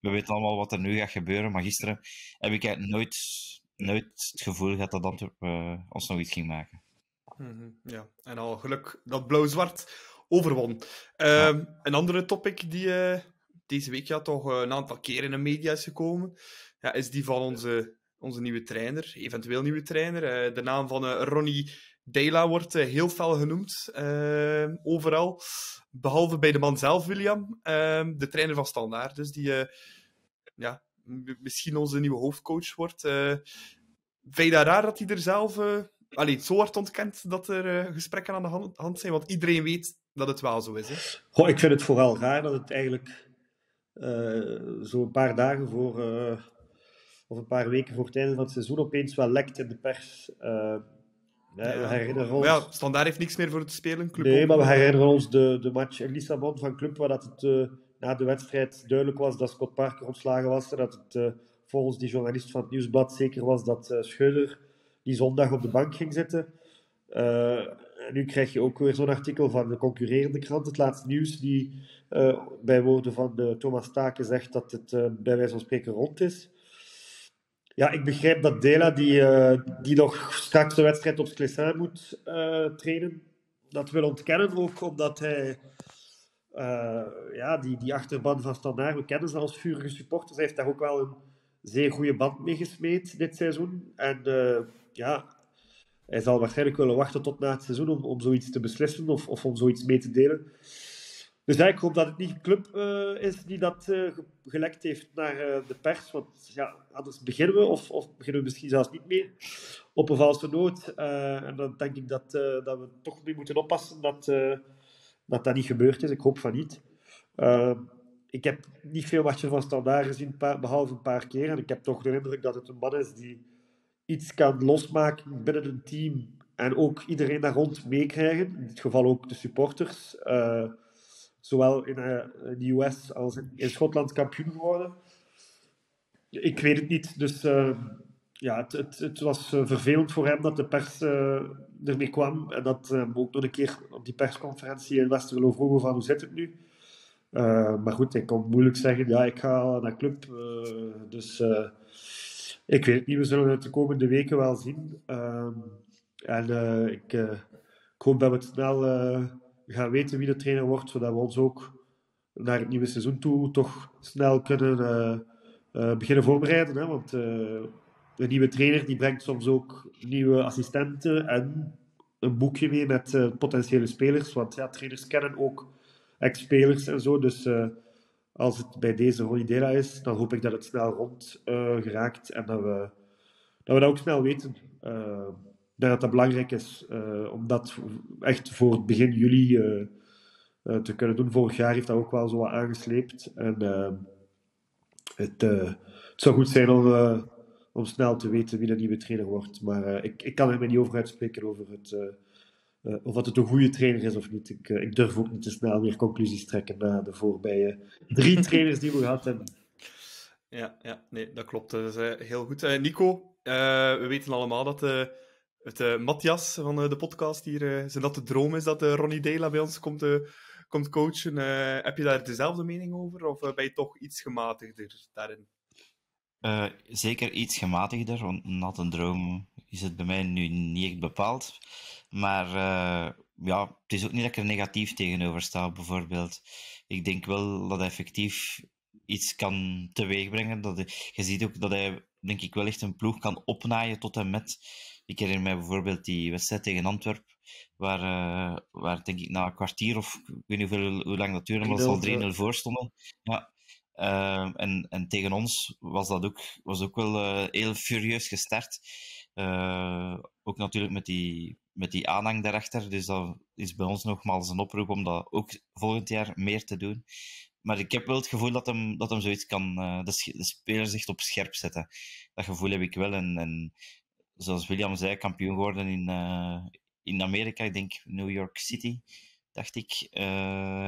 we weten allemaal wat er nu gaat gebeuren. Maar gisteren heb ik eigenlijk nooit het gevoel gehad dat Antwerpen ons nog iets ging maken. Mm-hmm, ja, en al geluk dat blauw-zwart overwon. Een andere topic die deze week toch een aantal keer in de media is gekomen, ja, is die van onze nieuwe trainer, eventueel nieuwe trainer. De naam van Ronny Deila wordt heel fel genoemd, overal. Behalve bij de man zelf, William. De trainer van Standaard, dus die misschien onze nieuwe hoofdcoach wordt. Vind je dat raar dat hij er zelf... het zo hard ontkent dat er gesprekken aan de hand zijn, want iedereen weet dat het wel zo is. Hè? Goh, ik vind het vooral raar dat het eigenlijk zo'n paar dagen voor, of een paar weken voor het einde van het seizoen opeens wel lekt in de pers. We herinneren ons... Ja, Standaard heeft niks meer voor te spelen. Club maar we herinneren ons de match in Lissabon van Club, waar dat het na de wedstrijd duidelijk was dat Scott Parker ontslagen was en dat het volgens die journalist van het Nieuwsblad zeker was dat Schöder die zondag op de bank ging zitten. Nu krijg je ook weer zo'n artikel van de concurrerende krant, het laatste nieuws, die bij woorden van Thomas Taken zegt dat het bij wijze van spreken rond is. Ja, ik begrijp dat Deila, die nog straks de wedstrijd op Sclessin moet trainen, dat wil ontkennen ook, omdat hij die achterban van Standaard, we kennen ze als vurige supporters, hij heeft daar ook wel een zeer goede band mee gesmeed dit seizoen. En hij zal waarschijnlijk willen wachten tot na het seizoen om zoiets te beslissen of om zoiets mee te delen. Dus ja, ik hoop dat het niet een club is die dat gelekt heeft naar de pers. Want ja, anders beginnen we, of beginnen we misschien zelfs niet meer, op een valse noot. En dan denk ik dat we toch mee moeten oppassen dat niet gebeurd is. Ik hoop van niet. Ik heb niet veel matchen van Standaard gezien, behalve een paar keer. En ik heb toch de indruk dat het een man is die iets kan losmaken binnen een team. En ook iedereen daar rond meekrijgen. In dit geval ook de supporters. Zowel in de US als in Schotland kampioen geworden. Ik weet het niet. Dus het was vervelend voor hem dat de pers ermee kwam. En dat ook nog een keer op die persconferentie in Westerlo vroegen van hoe zit het nu? Maar goed, ik kon moeilijk zeggen, ja, ik ga naar club. Ik weet het niet. We zullen het de komende weken wel zien. Ik hoop dat we het snel gaan weten wie de trainer wordt, zodat we ons ook naar het nieuwe seizoen toe toch snel kunnen beginnen voorbereiden. Hè? Want een nieuwe trainer die brengt soms ook nieuwe assistenten en een boekje mee met potentiële spelers. Want ja, trainers kennen ook ex-spelers en zo. Dus als het bij deze Ronny Deila is, dan hoop ik dat het snel rond geraakt en dat we dat ook snel weten. Ik denk dat dat belangrijk is om dat echt voor begin juli te kunnen doen. Vorig jaar heeft dat ook wel zo wat aangesleept. En het zou goed zijn om snel te weten wie de nieuwe trainer wordt. Maar ik kan er mij niet over uitspreken of dat het een goede trainer is of niet. Ik durf ook niet te snel weer conclusies trekken na de voorbije 3 trainers die we gehad hebben. Ja, nee, dat klopt. Dat is heel goed. Nico, we weten allemaal dat... Het Matthias van de podcast hier, zijn dat de droom is dat Ronny Deila bij ons komt coachen. Heb je daar dezelfde mening over of ben je toch iets gematigder daarin? Zeker iets gematigder, want nat een droom is het bij mij nu niet echt bepaald. Maar het is ook niet dat ik er negatief tegenover sta, bijvoorbeeld. Ik denk wel dat hij effectief iets kan teweegbrengen. Je ziet ook dat hij, denk ik, wel echt een ploeg kan opnaaien tot en met... Ik herinner mij bijvoorbeeld die wedstrijd tegen Antwerpen, waar denk ik na een kwartier of ik weet niet hoe lang dat duurde, maar dat ze al 3-0 voor stonden. Ja. En tegen ons was ook wel heel furieus gestart. Ook natuurlijk met die aanhang daarachter. Dus dat is bij ons nogmaals een oproep om dat ook volgend jaar meer te doen. Maar ik heb wel het gevoel dat hem zoiets kan, de spelers echt op scherp zetten. Dat gevoel heb ik wel. En zoals William zei, kampioen geworden in Amerika, ik denk New York City, dacht ik.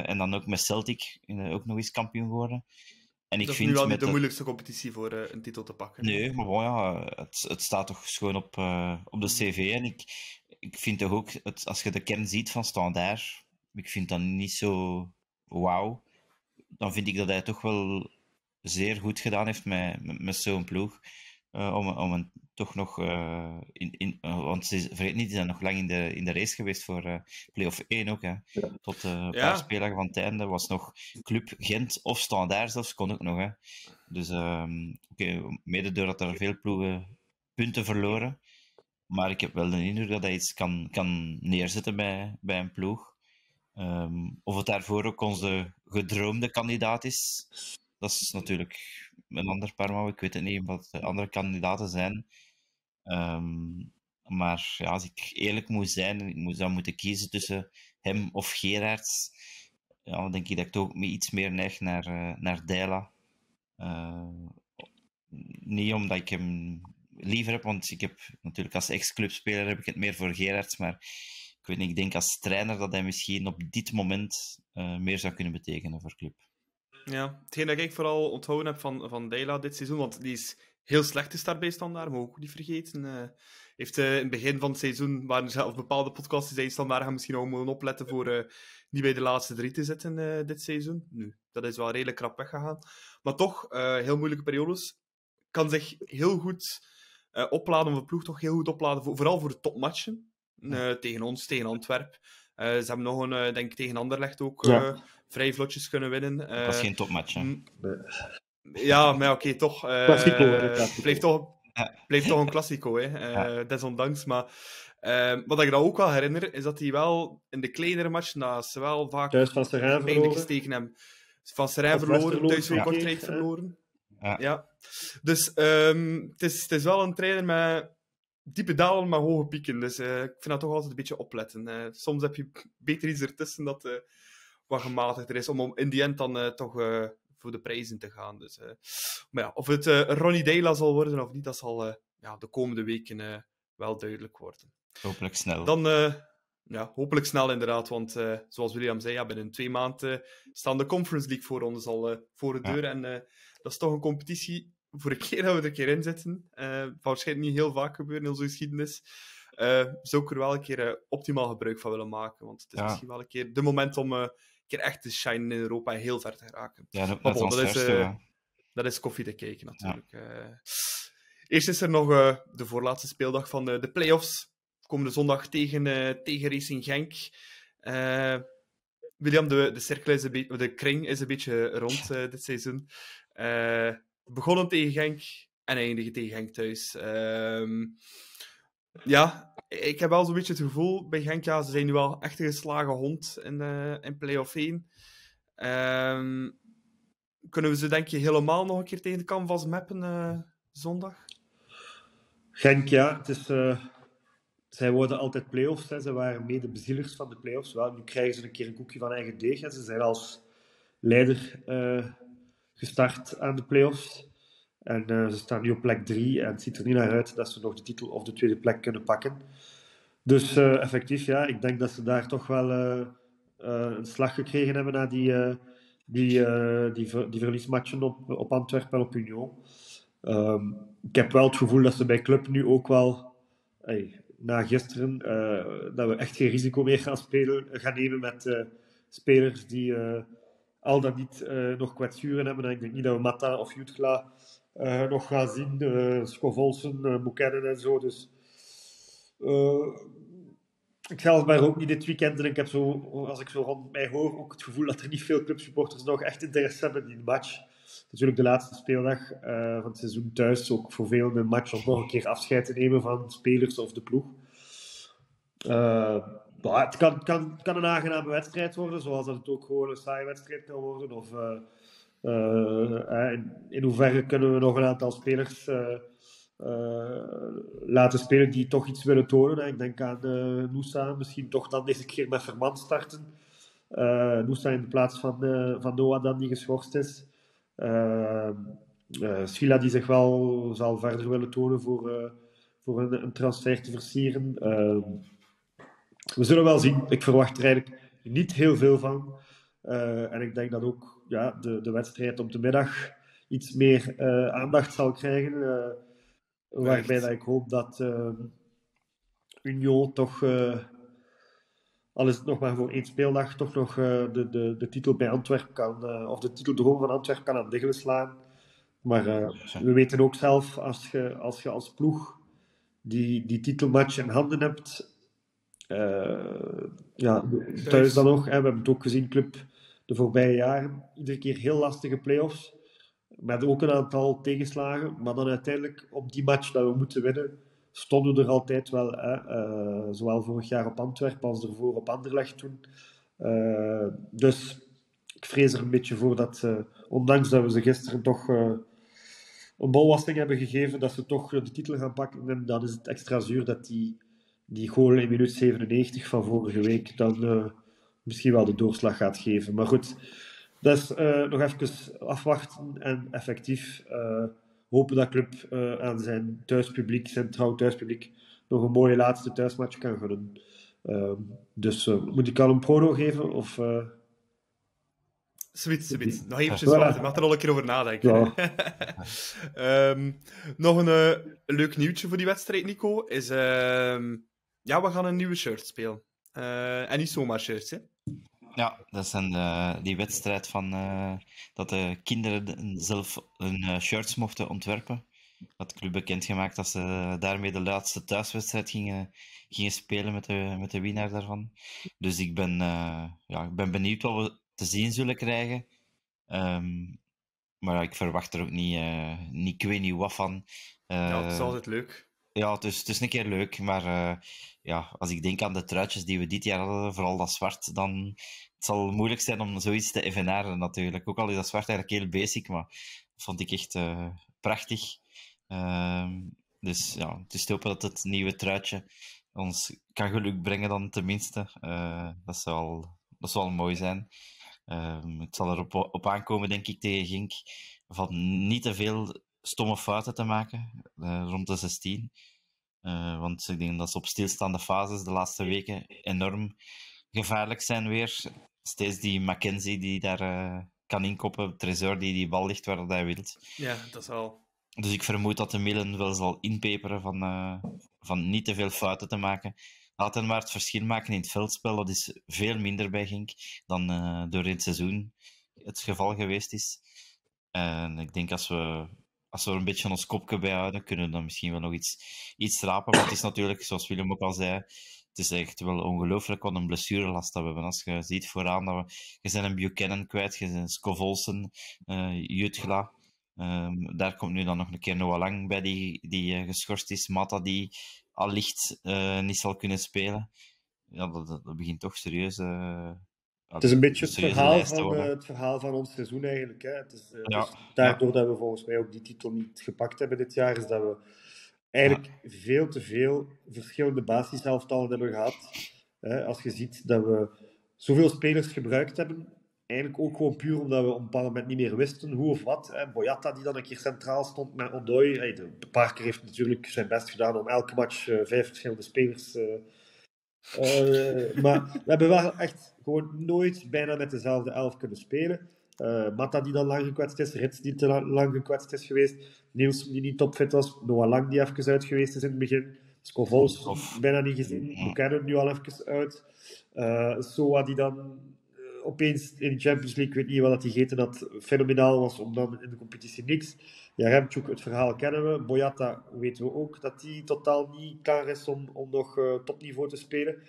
En dan ook met Celtic ook nog eens kampioen geworden. En ik vind nu wel niet de moeilijkste competitie voor een titel te pakken. Nee, maar bon, ja, het staat toch gewoon op de CV. En ik vind toch ook, als je de kern ziet van Standaard, ik vind dat niet zo wauw. Dan vind ik dat hij toch wel zeer goed gedaan heeft met zo'n ploeg. Om een toch nog... want vergeet niet, ze zijn nog lang in de race geweest voor play-off 1 ook. Hè. Ja. Tot een paar spelers van het einde was nog Club, Gent of Standaard zelfs, kon ook nog. Hè. Dus mede doordat er veel ploegen punten verloren. Maar ik heb wel de indruk dat hij iets kan neerzetten bij een ploeg. Of het daarvoor ook onze gedroomde kandidaat is... Dat is natuurlijk een ander paar mouwen. Ik weet het niet wat de andere kandidaten zijn. Maar ja, als ik eerlijk moet zijn en ik zou moeten kiezen tussen hem of Gerards, ja, dan denk ik dat ik toch iets meer neig naar Deila. Niet omdat ik hem liever heb, want ik heb natuurlijk als ex-clubspeler heb ik het meer voor Gerards. Maar ik weet niet, ik denk als trainer dat hij misschien op dit moment meer zou kunnen betekenen voor club. Ja, hetgeen dat ik vooral onthouden heb van Deila dit seizoen, want die is heel slecht is daarbij Standaard, maar ook niet vergeten. In het begin van het seizoen waren er zelf bepaalde podcasts die zijn Standaard gaan misschien ook moeten opletten voor niet bij de laatste drie te zitten dit seizoen. Nu, dat is wel redelijk krap weggegaan. Maar toch, heel moeilijke periodes. Kan zich heel goed opladen, of de ploeg toch heel goed opladen, vooral voor de topmatchen. Tegen ons, tegen Antwerpen. Ze hebben nog een, denk ik, tegen Anderlecht ook vrij vlotjes kunnen winnen. Dat was geen topmatch, hè? Ja, maar oké, toch. Bleef toch een klassico, hè? Desondanks. Maar wat ik dan ook wel herinner, is dat hij wel in de kleinere matchen naast wel vaak gestegen hebben. Van Serijn verloren, thuis van Kortrijk verloren. Ja. Dus het is wel een trainer met diepe dalen, maar hoge pieken. Dus ik vind dat toch altijd een beetje opletten. Soms heb je beter iets ertussen dat wat gematigder is, om in die end dan toch voor de prijzen te gaan. Dus, maar ja, of het Ronny Deila zal worden of niet, dat zal de komende weken wel duidelijk worden. Hopelijk snel. Dan, hopelijk snel inderdaad, want zoals William zei, binnen 2 maanden staan de Conference League voor ons al voor de deur. En dat is toch een competitie voor een keer dat we er een keer in zitten. Waarschijnlijk niet heel vaak gebeuren in onze geschiedenis. Zou ik er wel een keer optimaal gebruik van willen maken, want het is misschien wel een keer de moment om een keer echt te shinen in Europa en heel ver te geraken. Ja, dat is koffie te kijken natuurlijk. Ja. Eerst is er nog de voorlaatste speeldag van de play-offs. Komende zondag tegen Racing Genk. William, de kring is een beetje rond dit seizoen. Begonnen tegen Genk en eindigen tegen Genk thuis. Ik heb wel zo'n beetje het gevoel bij Genk, ze zijn nu wel echt een geslagen hond in play-off 1. Kunnen we ze denk je helemaal nog een keer tegen de canvas mappen zondag? Genk, het is... Zij worden altijd play-offs. Hè. Ze waren medebezielers van de play-offs. Wel, nu krijgen ze een keer een koekje van eigen deeg. Hè. Ze zijn als leider gestart aan de play-offs. En ze staan nu op plek 3. En het ziet er niet naar uit dat ze nog de titel of de tweede plek kunnen pakken. Dus effectief, ik denk dat ze daar toch wel een slag gekregen hebben na die verliesmatchen op Antwerpen en op Union. Ik heb wel het gevoel dat ze bij Club nu ook wel... na gisteren, dat we echt geen risico meer gaan nemen met spelers die al dan niet nog kwetsuren hebben. En ik denk niet dat we Mata of Jutgla nog gaan zien. Scovolsen, Boekennen en zo. Dus, ik zelf ben ook niet dit weekend. En ik heb zo, als ik zo rond mij hoor, ook het gevoel dat er niet veel clubsupporters nog echt interesse hebben in de match. Natuurlijk de laatste speeldag van het seizoen thuis, ook voor veel een match om nog een keer afscheid te nemen van spelers of de ploeg. Het kan een aangename wedstrijd worden, zoals dat het ook gewoon een saaie wedstrijd kan worden. Of, in hoeverre kunnen we nog een aantal spelers laten spelen die toch iets willen tonen. Ik denk aan Noosa, misschien toch dan deze keer met Vermand starten. Noosa in de plaats van Noa dan die geschorst is. Sylla die zich wel zal verder willen tonen voor een transfer te versieren. We zullen wel zien. Ik verwacht er eigenlijk niet heel veel van. En ik denk dat ook de wedstrijd op de middag iets meer aandacht zal krijgen. Waarbij dat ik hoop dat Union toch... al is het nog maar voor 1 speeldag, toch nog de titel bij Antwerpen kan, of de titeldroom van Antwerpen kan aan diggelen slaan. Maar we weten ook zelf, als je als ploeg die titelmatch in handen hebt, thuis dan nog, we hebben het ook gezien, Club de voorbije jaren, iedere keer heel lastige play-offs, met ook een aantal tegenslagen, maar dan uiteindelijk op die match dat we moeten winnen, stonden er altijd wel, zowel vorig jaar op Antwerpen als ervoor op Anderlecht toen. Dus ik vrees er een beetje voor dat, ondanks dat we ze gisteren toch een bolwassing hebben gegeven, dat ze toch de titel gaan pakken. En dan is het extra zuur dat die goal in minuut 97 van vorige week dan misschien wel de doorslag gaat geven. Maar goed, dat is nog even afwachten en effectief... hopen dat Club aan zijn thuispubliek, zijn trouw thuispubliek, nog een mooie laatste thuismatch kan gunnen. Dus moet ik al een prono geven? Of, Swits. Nog eventjes wachten. Je mag er al een keer over nadenken. Ja. Nog een leuk nieuwtje voor die wedstrijd, Nico. Is, we gaan een nieuwe shirt spelen. En niet zomaar shirts, hè? Ja, dat is die wedstrijd van dat de kinderen zelf hun shirts mochten ontwerpen. Had Club bekendgemaakt dat ze daarmee de laatste thuiswedstrijd gingen spelen met de winnaar daarvan. Dus ik ben benieuwd wat we te zien zullen krijgen. Maar ik verwacht er ook niet, ik weet niet wat van. Het is altijd leuk. Ja, dus het is een keer leuk, maar als ik denk aan de truitjes die we dit jaar hadden, vooral dat zwart, dan het zal moeilijk zijn om zoiets te evenaren natuurlijk. Ook al is dat zwart eigenlijk heel basic, maar dat vond ik echt prachtig. Dus ja, het is te hopen dat het nieuwe truitje ons kan geluk brengen dan tenminste. Dat zal mooi zijn. Het zal erop aankomen, denk ik, tegen Genk, van niet te veel stomme fouten te maken rond de 16. Want ik denk dat ze op stilstaande fases de laatste weken enorm gevaarlijk zijn weer. Steeds die McKenzie die daar kan inkoppen, Tresor die bal ligt waar hij wilt. Ja, dat is al. Dus ik vermoed dat de Milen wel zal inpeperen van niet te veel fouten te maken. Altijd maar het verschil maken in het veldspel, dat is veel minder bij Genk dan door het seizoen het geval geweest is. En ik denk als we er een beetje ons kopje bij houden, kunnen we dan misschien wel nog iets rapen. Maar het is natuurlijk, zoals Willem ook al zei, het is echt wel ongelooflijk wat een blessurelast dat we hebben. Als je ziet vooraan, je bent een Buchanan kwijt, je bent Scovolsen, Jutgla. Daar komt nu dan nog een keer Noa Lang bij, die geschorst is. Mata die allicht niet zal kunnen spelen. Ja, dat begint toch serieus. Het is een beetje het verhaal van ons seizoen eigenlijk. Hè. Het is, dus daardoor dat we volgens mij ook die titel niet gepakt hebben dit jaar, is dat we eigenlijk veel te veel verschillende basishelftallen hebben gehad. Als je ziet dat we zoveel spelers gebruikt hebben, eigenlijk ook gewoon puur omdat we op een bepaald moment niet meer wisten hoe of wat. Hè. Boyata die dan een keer centraal stond met Odoi. Een paar keer heeft natuurlijk zijn best gedaan om elke match 5 verschillende spelers... maar we hebben wel echt gewoon nooit bijna met dezelfde 11 kunnen spelen. Mata die dan lang gekwetst is, Rits die te lang gekwetst is geweest, Nielsen die niet topfit was, Noa Lang die even uit geweest is in het begin, Scovols bijna niet gezien, we kennen nu al even uit, Soa die dan opeens in de Champions League, ik weet niet wat hij gegeten had, fenomenaal was, om dan in de competitie niks. Jaremchuk, het verhaal kennen we. Boyata weten we ook dat hij totaal niet klaar is om nog topniveau te spelen.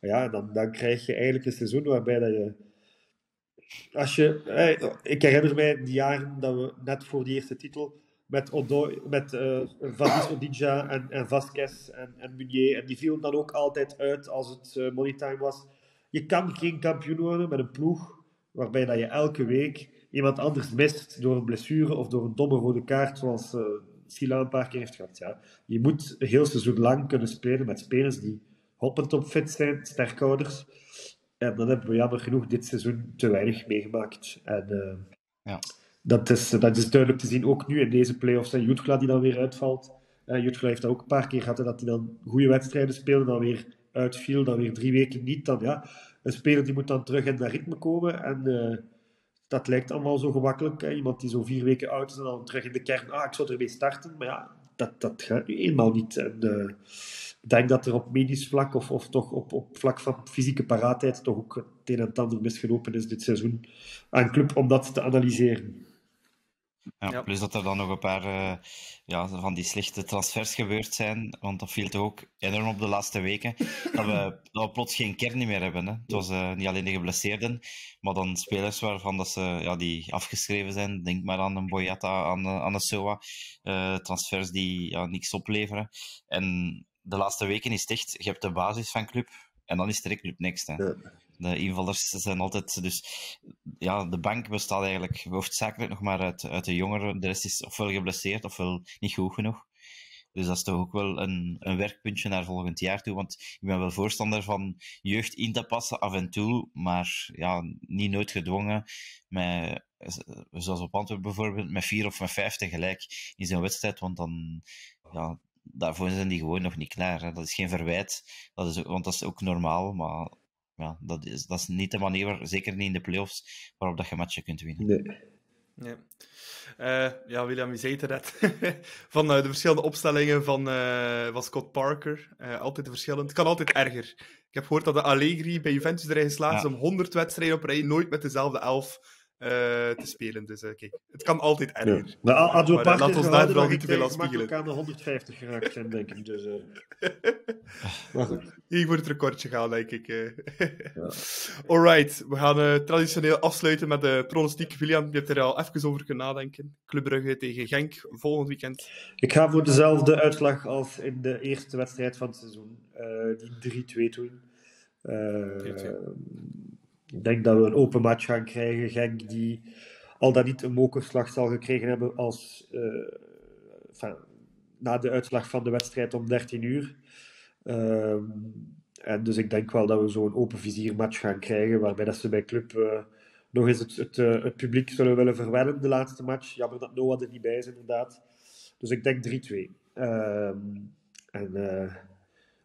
Ja, dan krijg je eigenlijk een seizoen waarbij dat je... Ik herinner mij die jaren dat we net voor die eerste titel met Vadis Odinja en Vasquez en Meunier, en die vielen dan ook altijd uit als het money time was. Je kan geen kampioen worden met een ploeg waarbij dat je elke week iemand anders mist door een blessure of door een domme rode kaart, zoals Sylla een paar keer heeft gehad. Ja. Je moet een heel seizoen lang kunnen spelen met spelers die hoppend op fit zijn, sterkhouders. En dat hebben we jammer genoeg dit seizoen te weinig meegemaakt. En dat is duidelijk te zien, ook nu in deze play-offs. En Jutgla die dan weer uitvalt. Jutgla heeft dat ook een paar keer gehad, dat hij dan goede wedstrijden speelde, dan weer uitviel, dan weer 3 weken niet. Dan, een speler die moet dan terug in dat ritme komen. En... dat lijkt allemaal zo gemakkelijk. Hè? Iemand die zo 4 weken oud is en dan terug in de kern. Ik zou ermee starten. Maar ja, dat gaat nu eenmaal niet. En, ik denk dat er op medisch vlak of toch op vlak van fysieke paraatheid toch ook het een en het ander misgelopen is dit seizoen aan Club, om dat te analyseren. Ja, plus dat er dan nog een paar van die slechte transfers gebeurd zijn, want dat viel toch ook enorm op de laatste weken, dat we plots geen kern meer hebben. Hè. Het was niet alleen de geblesseerden, maar dan spelers waarvan dat ze, die afgeschreven zijn. Denk maar aan een Boyata, aan een Soa, transfers die niks opleveren. En de laatste weken is het echt, je hebt de basis van Club en dan is er Club next. Hè. Ja. De invallers zijn altijd... Dus ja, de bank bestaat eigenlijk hoofdzakelijk nog maar uit de jongeren. De rest is ofwel geblesseerd, ofwel niet goed genoeg. Dus dat is toch ook wel een werkpuntje naar volgend jaar toe. Want ik ben wel voorstander van jeugd in te passen af en toe. Maar niet nooit gedwongen. Zoals op Antwerpen bijvoorbeeld, met 4 of met 5 tegelijk in zo'n wedstrijd. Want dan... daarvoor zijn die gewoon nog niet klaar. Hè. Dat is geen verwijt. Want dat is ook normaal, maar... ja, dat is niet de manier, zeker niet in de play-offs, waarop dat je matchen kunt winnen. Nee. Ja, William, je zei het net. Van de verschillende opstellingen van Scott Parker. Altijd verschillend. Het kan altijd erger. Ik heb gehoord dat de Allegri bij Juventus erin geslaagd is om 100 wedstrijden op rij nooit met dezelfde elf te spelen. Dus kijk, het kan altijd erger. Ja. Nou, Adjo Parker laat ons daar vooral niet te veel aan spiegelen. Aan de 150 geraakt zijn, denk ik. Dus, maar goed. Hier wordt het recordje gaan, denk ik. Ja. Alright, we gaan traditioneel afsluiten met de pronostiek. William, je hebt er al even over kunnen nadenken. Club Brugge tegen Genk, volgend weekend. Ik ga voor dezelfde uitslag als in de eerste wedstrijd van het seizoen. Die 3-2 toen. Ik denk dat we een open match gaan krijgen. Genk die al dan niet een mokerslag zal gekregen hebben als, na de uitslag van de wedstrijd om 13:00. En dus ik denk wel dat we zo'n open vizier match gaan krijgen, waarbij dat ze bij Club nog eens het publiek zullen willen verwennen, de laatste match. Jammer dat Noah er niet bij is, inderdaad. Dus ik denk 3-2.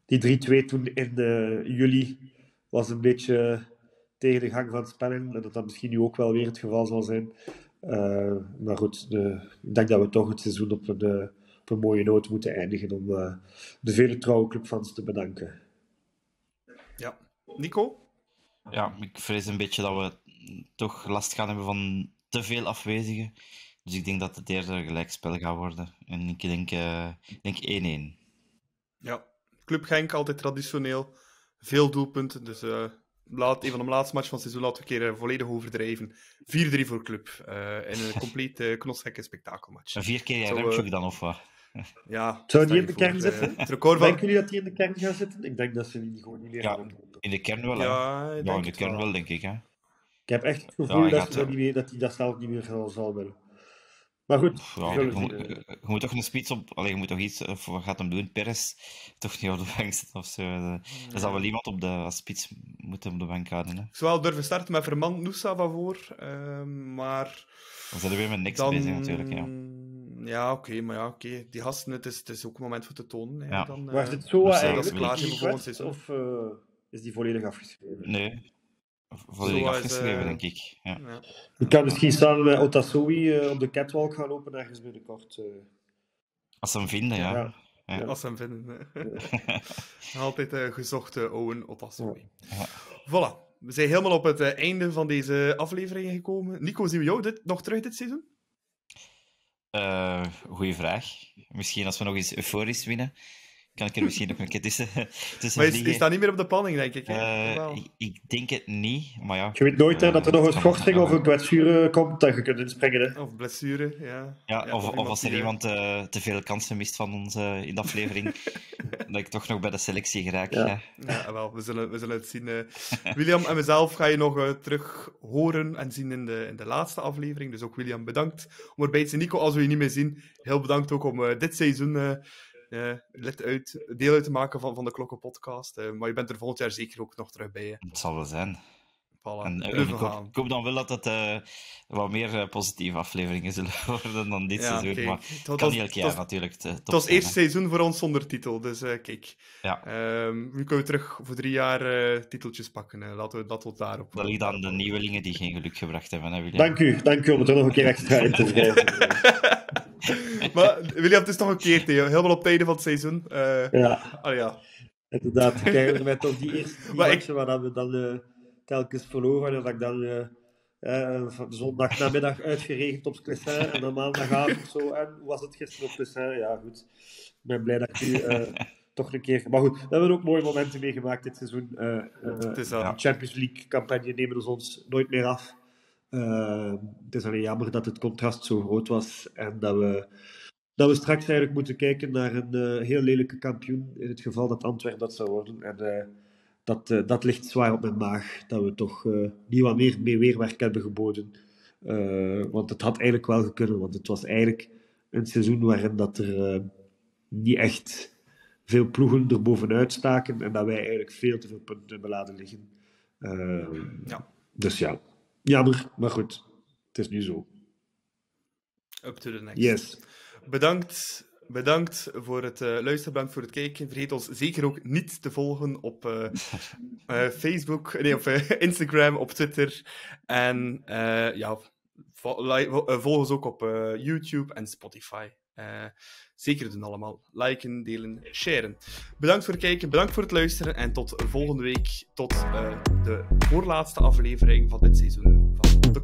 Die 3-2 toen in juli was een beetje tegen de gang van het spel in, en dat misschien nu ook wel weer het geval zal zijn. Maar goed, ik denk dat we toch het seizoen op een mooie noot moeten eindigen om de vele trouwe clubfans te bedanken. Ja. Nico? Ja, ik vrees een beetje dat we toch last gaan hebben van te veel afwezigen. Dus ik denk dat het eerder een gelijkspel gaat worden. En ik denk 1-1. Ja. Club Genk, altijd traditioneel. Veel doelpunten, dus een van de laatste matchen van het seizoen laten we een keer volledig overdrijven. 4-3 voor Club. En een compleet knosgekke spektakelmatch. 4 keer Jaremchuk dan, of wat? Ja. Zou die in de kern zitten? Denken jullie dat die in de kern gaan zitten? Ik denk dat ze die gewoon niet leren. Ja, in de kern wel. Ja, in de kern wel, denk ik. Hè? Ik heb echt het gevoel dat hij dat zelf niet meer zal willen. Maar goed, je moet toch een spits op. Allee, je moet toch iets. Of wat gaat hem doen? Perez toch niet op de bank zitten of zo. Er zal wel iemand op de spits moeten op de bank houden. Hè. Ik zou wel durven starten met Vermand Nusa van voor. Maar. Dan zijn we weer met niks bezig, natuurlijk. Ja, oké. Die gasten, het is ook een moment voor te tonen. Hè. Ja. Maar is het zo eigenlijk klaar in volgend seizoen? Of is die volledig afgeschreven? Nee. Volledig afgeschreven, denk ik. Ja. Ik kan misschien samen met Otasui op de catwalk gaan lopen ergens binnenkort. Als ze hem vinden, ja. Als ze hem vinden. Altijd gezochte Owen Otasui. Ja. Voilà. We zijn helemaal op het einde van deze aflevering gekomen. Nico, zien we jou nog terug dit seizoen? Goeie vraag. Misschien als we nog eens euforisch winnen. Kan ik er misschien nog een keer tussen maar je staat niet meer op de planning, denk ik. Ik denk het niet, maar ja. Je weet nooit dat er nog een schorsing of een kwetsuur komt dat je kunt inspringen. Hè? Of blessure, ja. Of als er iemand te veel kansen mist van ons in de aflevering, dat ik toch nog bij de selectie geraak. Ja, wel, we zullen het zien. William en mezelf ga je nog terug horen en zien in de laatste aflevering. Dus ook William, bedankt om erbij te zijn. Nico, als we je niet meer zien, heel bedankt ook om dit seizoen... deel uit te maken van de Klokke Podcast. Maar je bent er volgend jaar zeker ook nog terug bij. Hè? Het zal wel zijn. Voilà. Ik hoop dan wel dat het wat meer positieve afleveringen zullen worden dan dit seizoen. Okay. Maar het kan niet elk jaar natuurlijk. Het was het eerste seizoen voor ons zonder titel, dus kijk. Ja. Nu kunnen we terug voor 3 jaar titeltjes pakken. Laten we dat tot daarop. Dat ligt aan de nieuwelingen die geen geluk gebracht hebben. Hè, dank u om het er nog een keer extra in te schrijven. Maar William, het is toch een keertje, helemaal op het einde van het seizoen. Inderdaad. Ik herinner mij toch die eerste matchen waar we dan telkens verloren en dat ik dan zondag namiddag uitgeregend op Clissin en dan maandagavond zo. En hoe was het gisteren op Clissin? Ja, goed. Ik ben blij dat ik nu toch een keer... Maar goed, we hebben ook mooie momenten meegemaakt dit seizoen. De Champions League campagne nemen dus ons nooit meer af. Het is alleen jammer dat het contrast zo groot was en dat we straks eigenlijk moeten kijken naar een heel lelijke kampioen, in het geval dat Antwerpen dat zou worden. En dat ligt zwaar op mijn maag, dat we toch niet wat meer meewerk hebben geboden. Want het had eigenlijk wel gekund, want het was eigenlijk een seizoen waarin dat er niet echt veel ploegen er bovenuit staken en dat wij eigenlijk veel te veel punten beladen liggen. Dus ja. Jammer, maar goed. Het is nu zo. Up to the next. Yes. Bedankt Bedankt voor het luisteren, bedankt voor het kijken. Vergeet ons zeker ook niet te volgen op Facebook, nee, op Instagram, op Twitter. En volg ons ook op YouTube en Spotify. Zeker doen allemaal. Liken, delen, sharen. Bedankt voor het kijken, bedankt voor het luisteren. En tot volgende week, tot de voorlaatste aflevering van dit seizoen van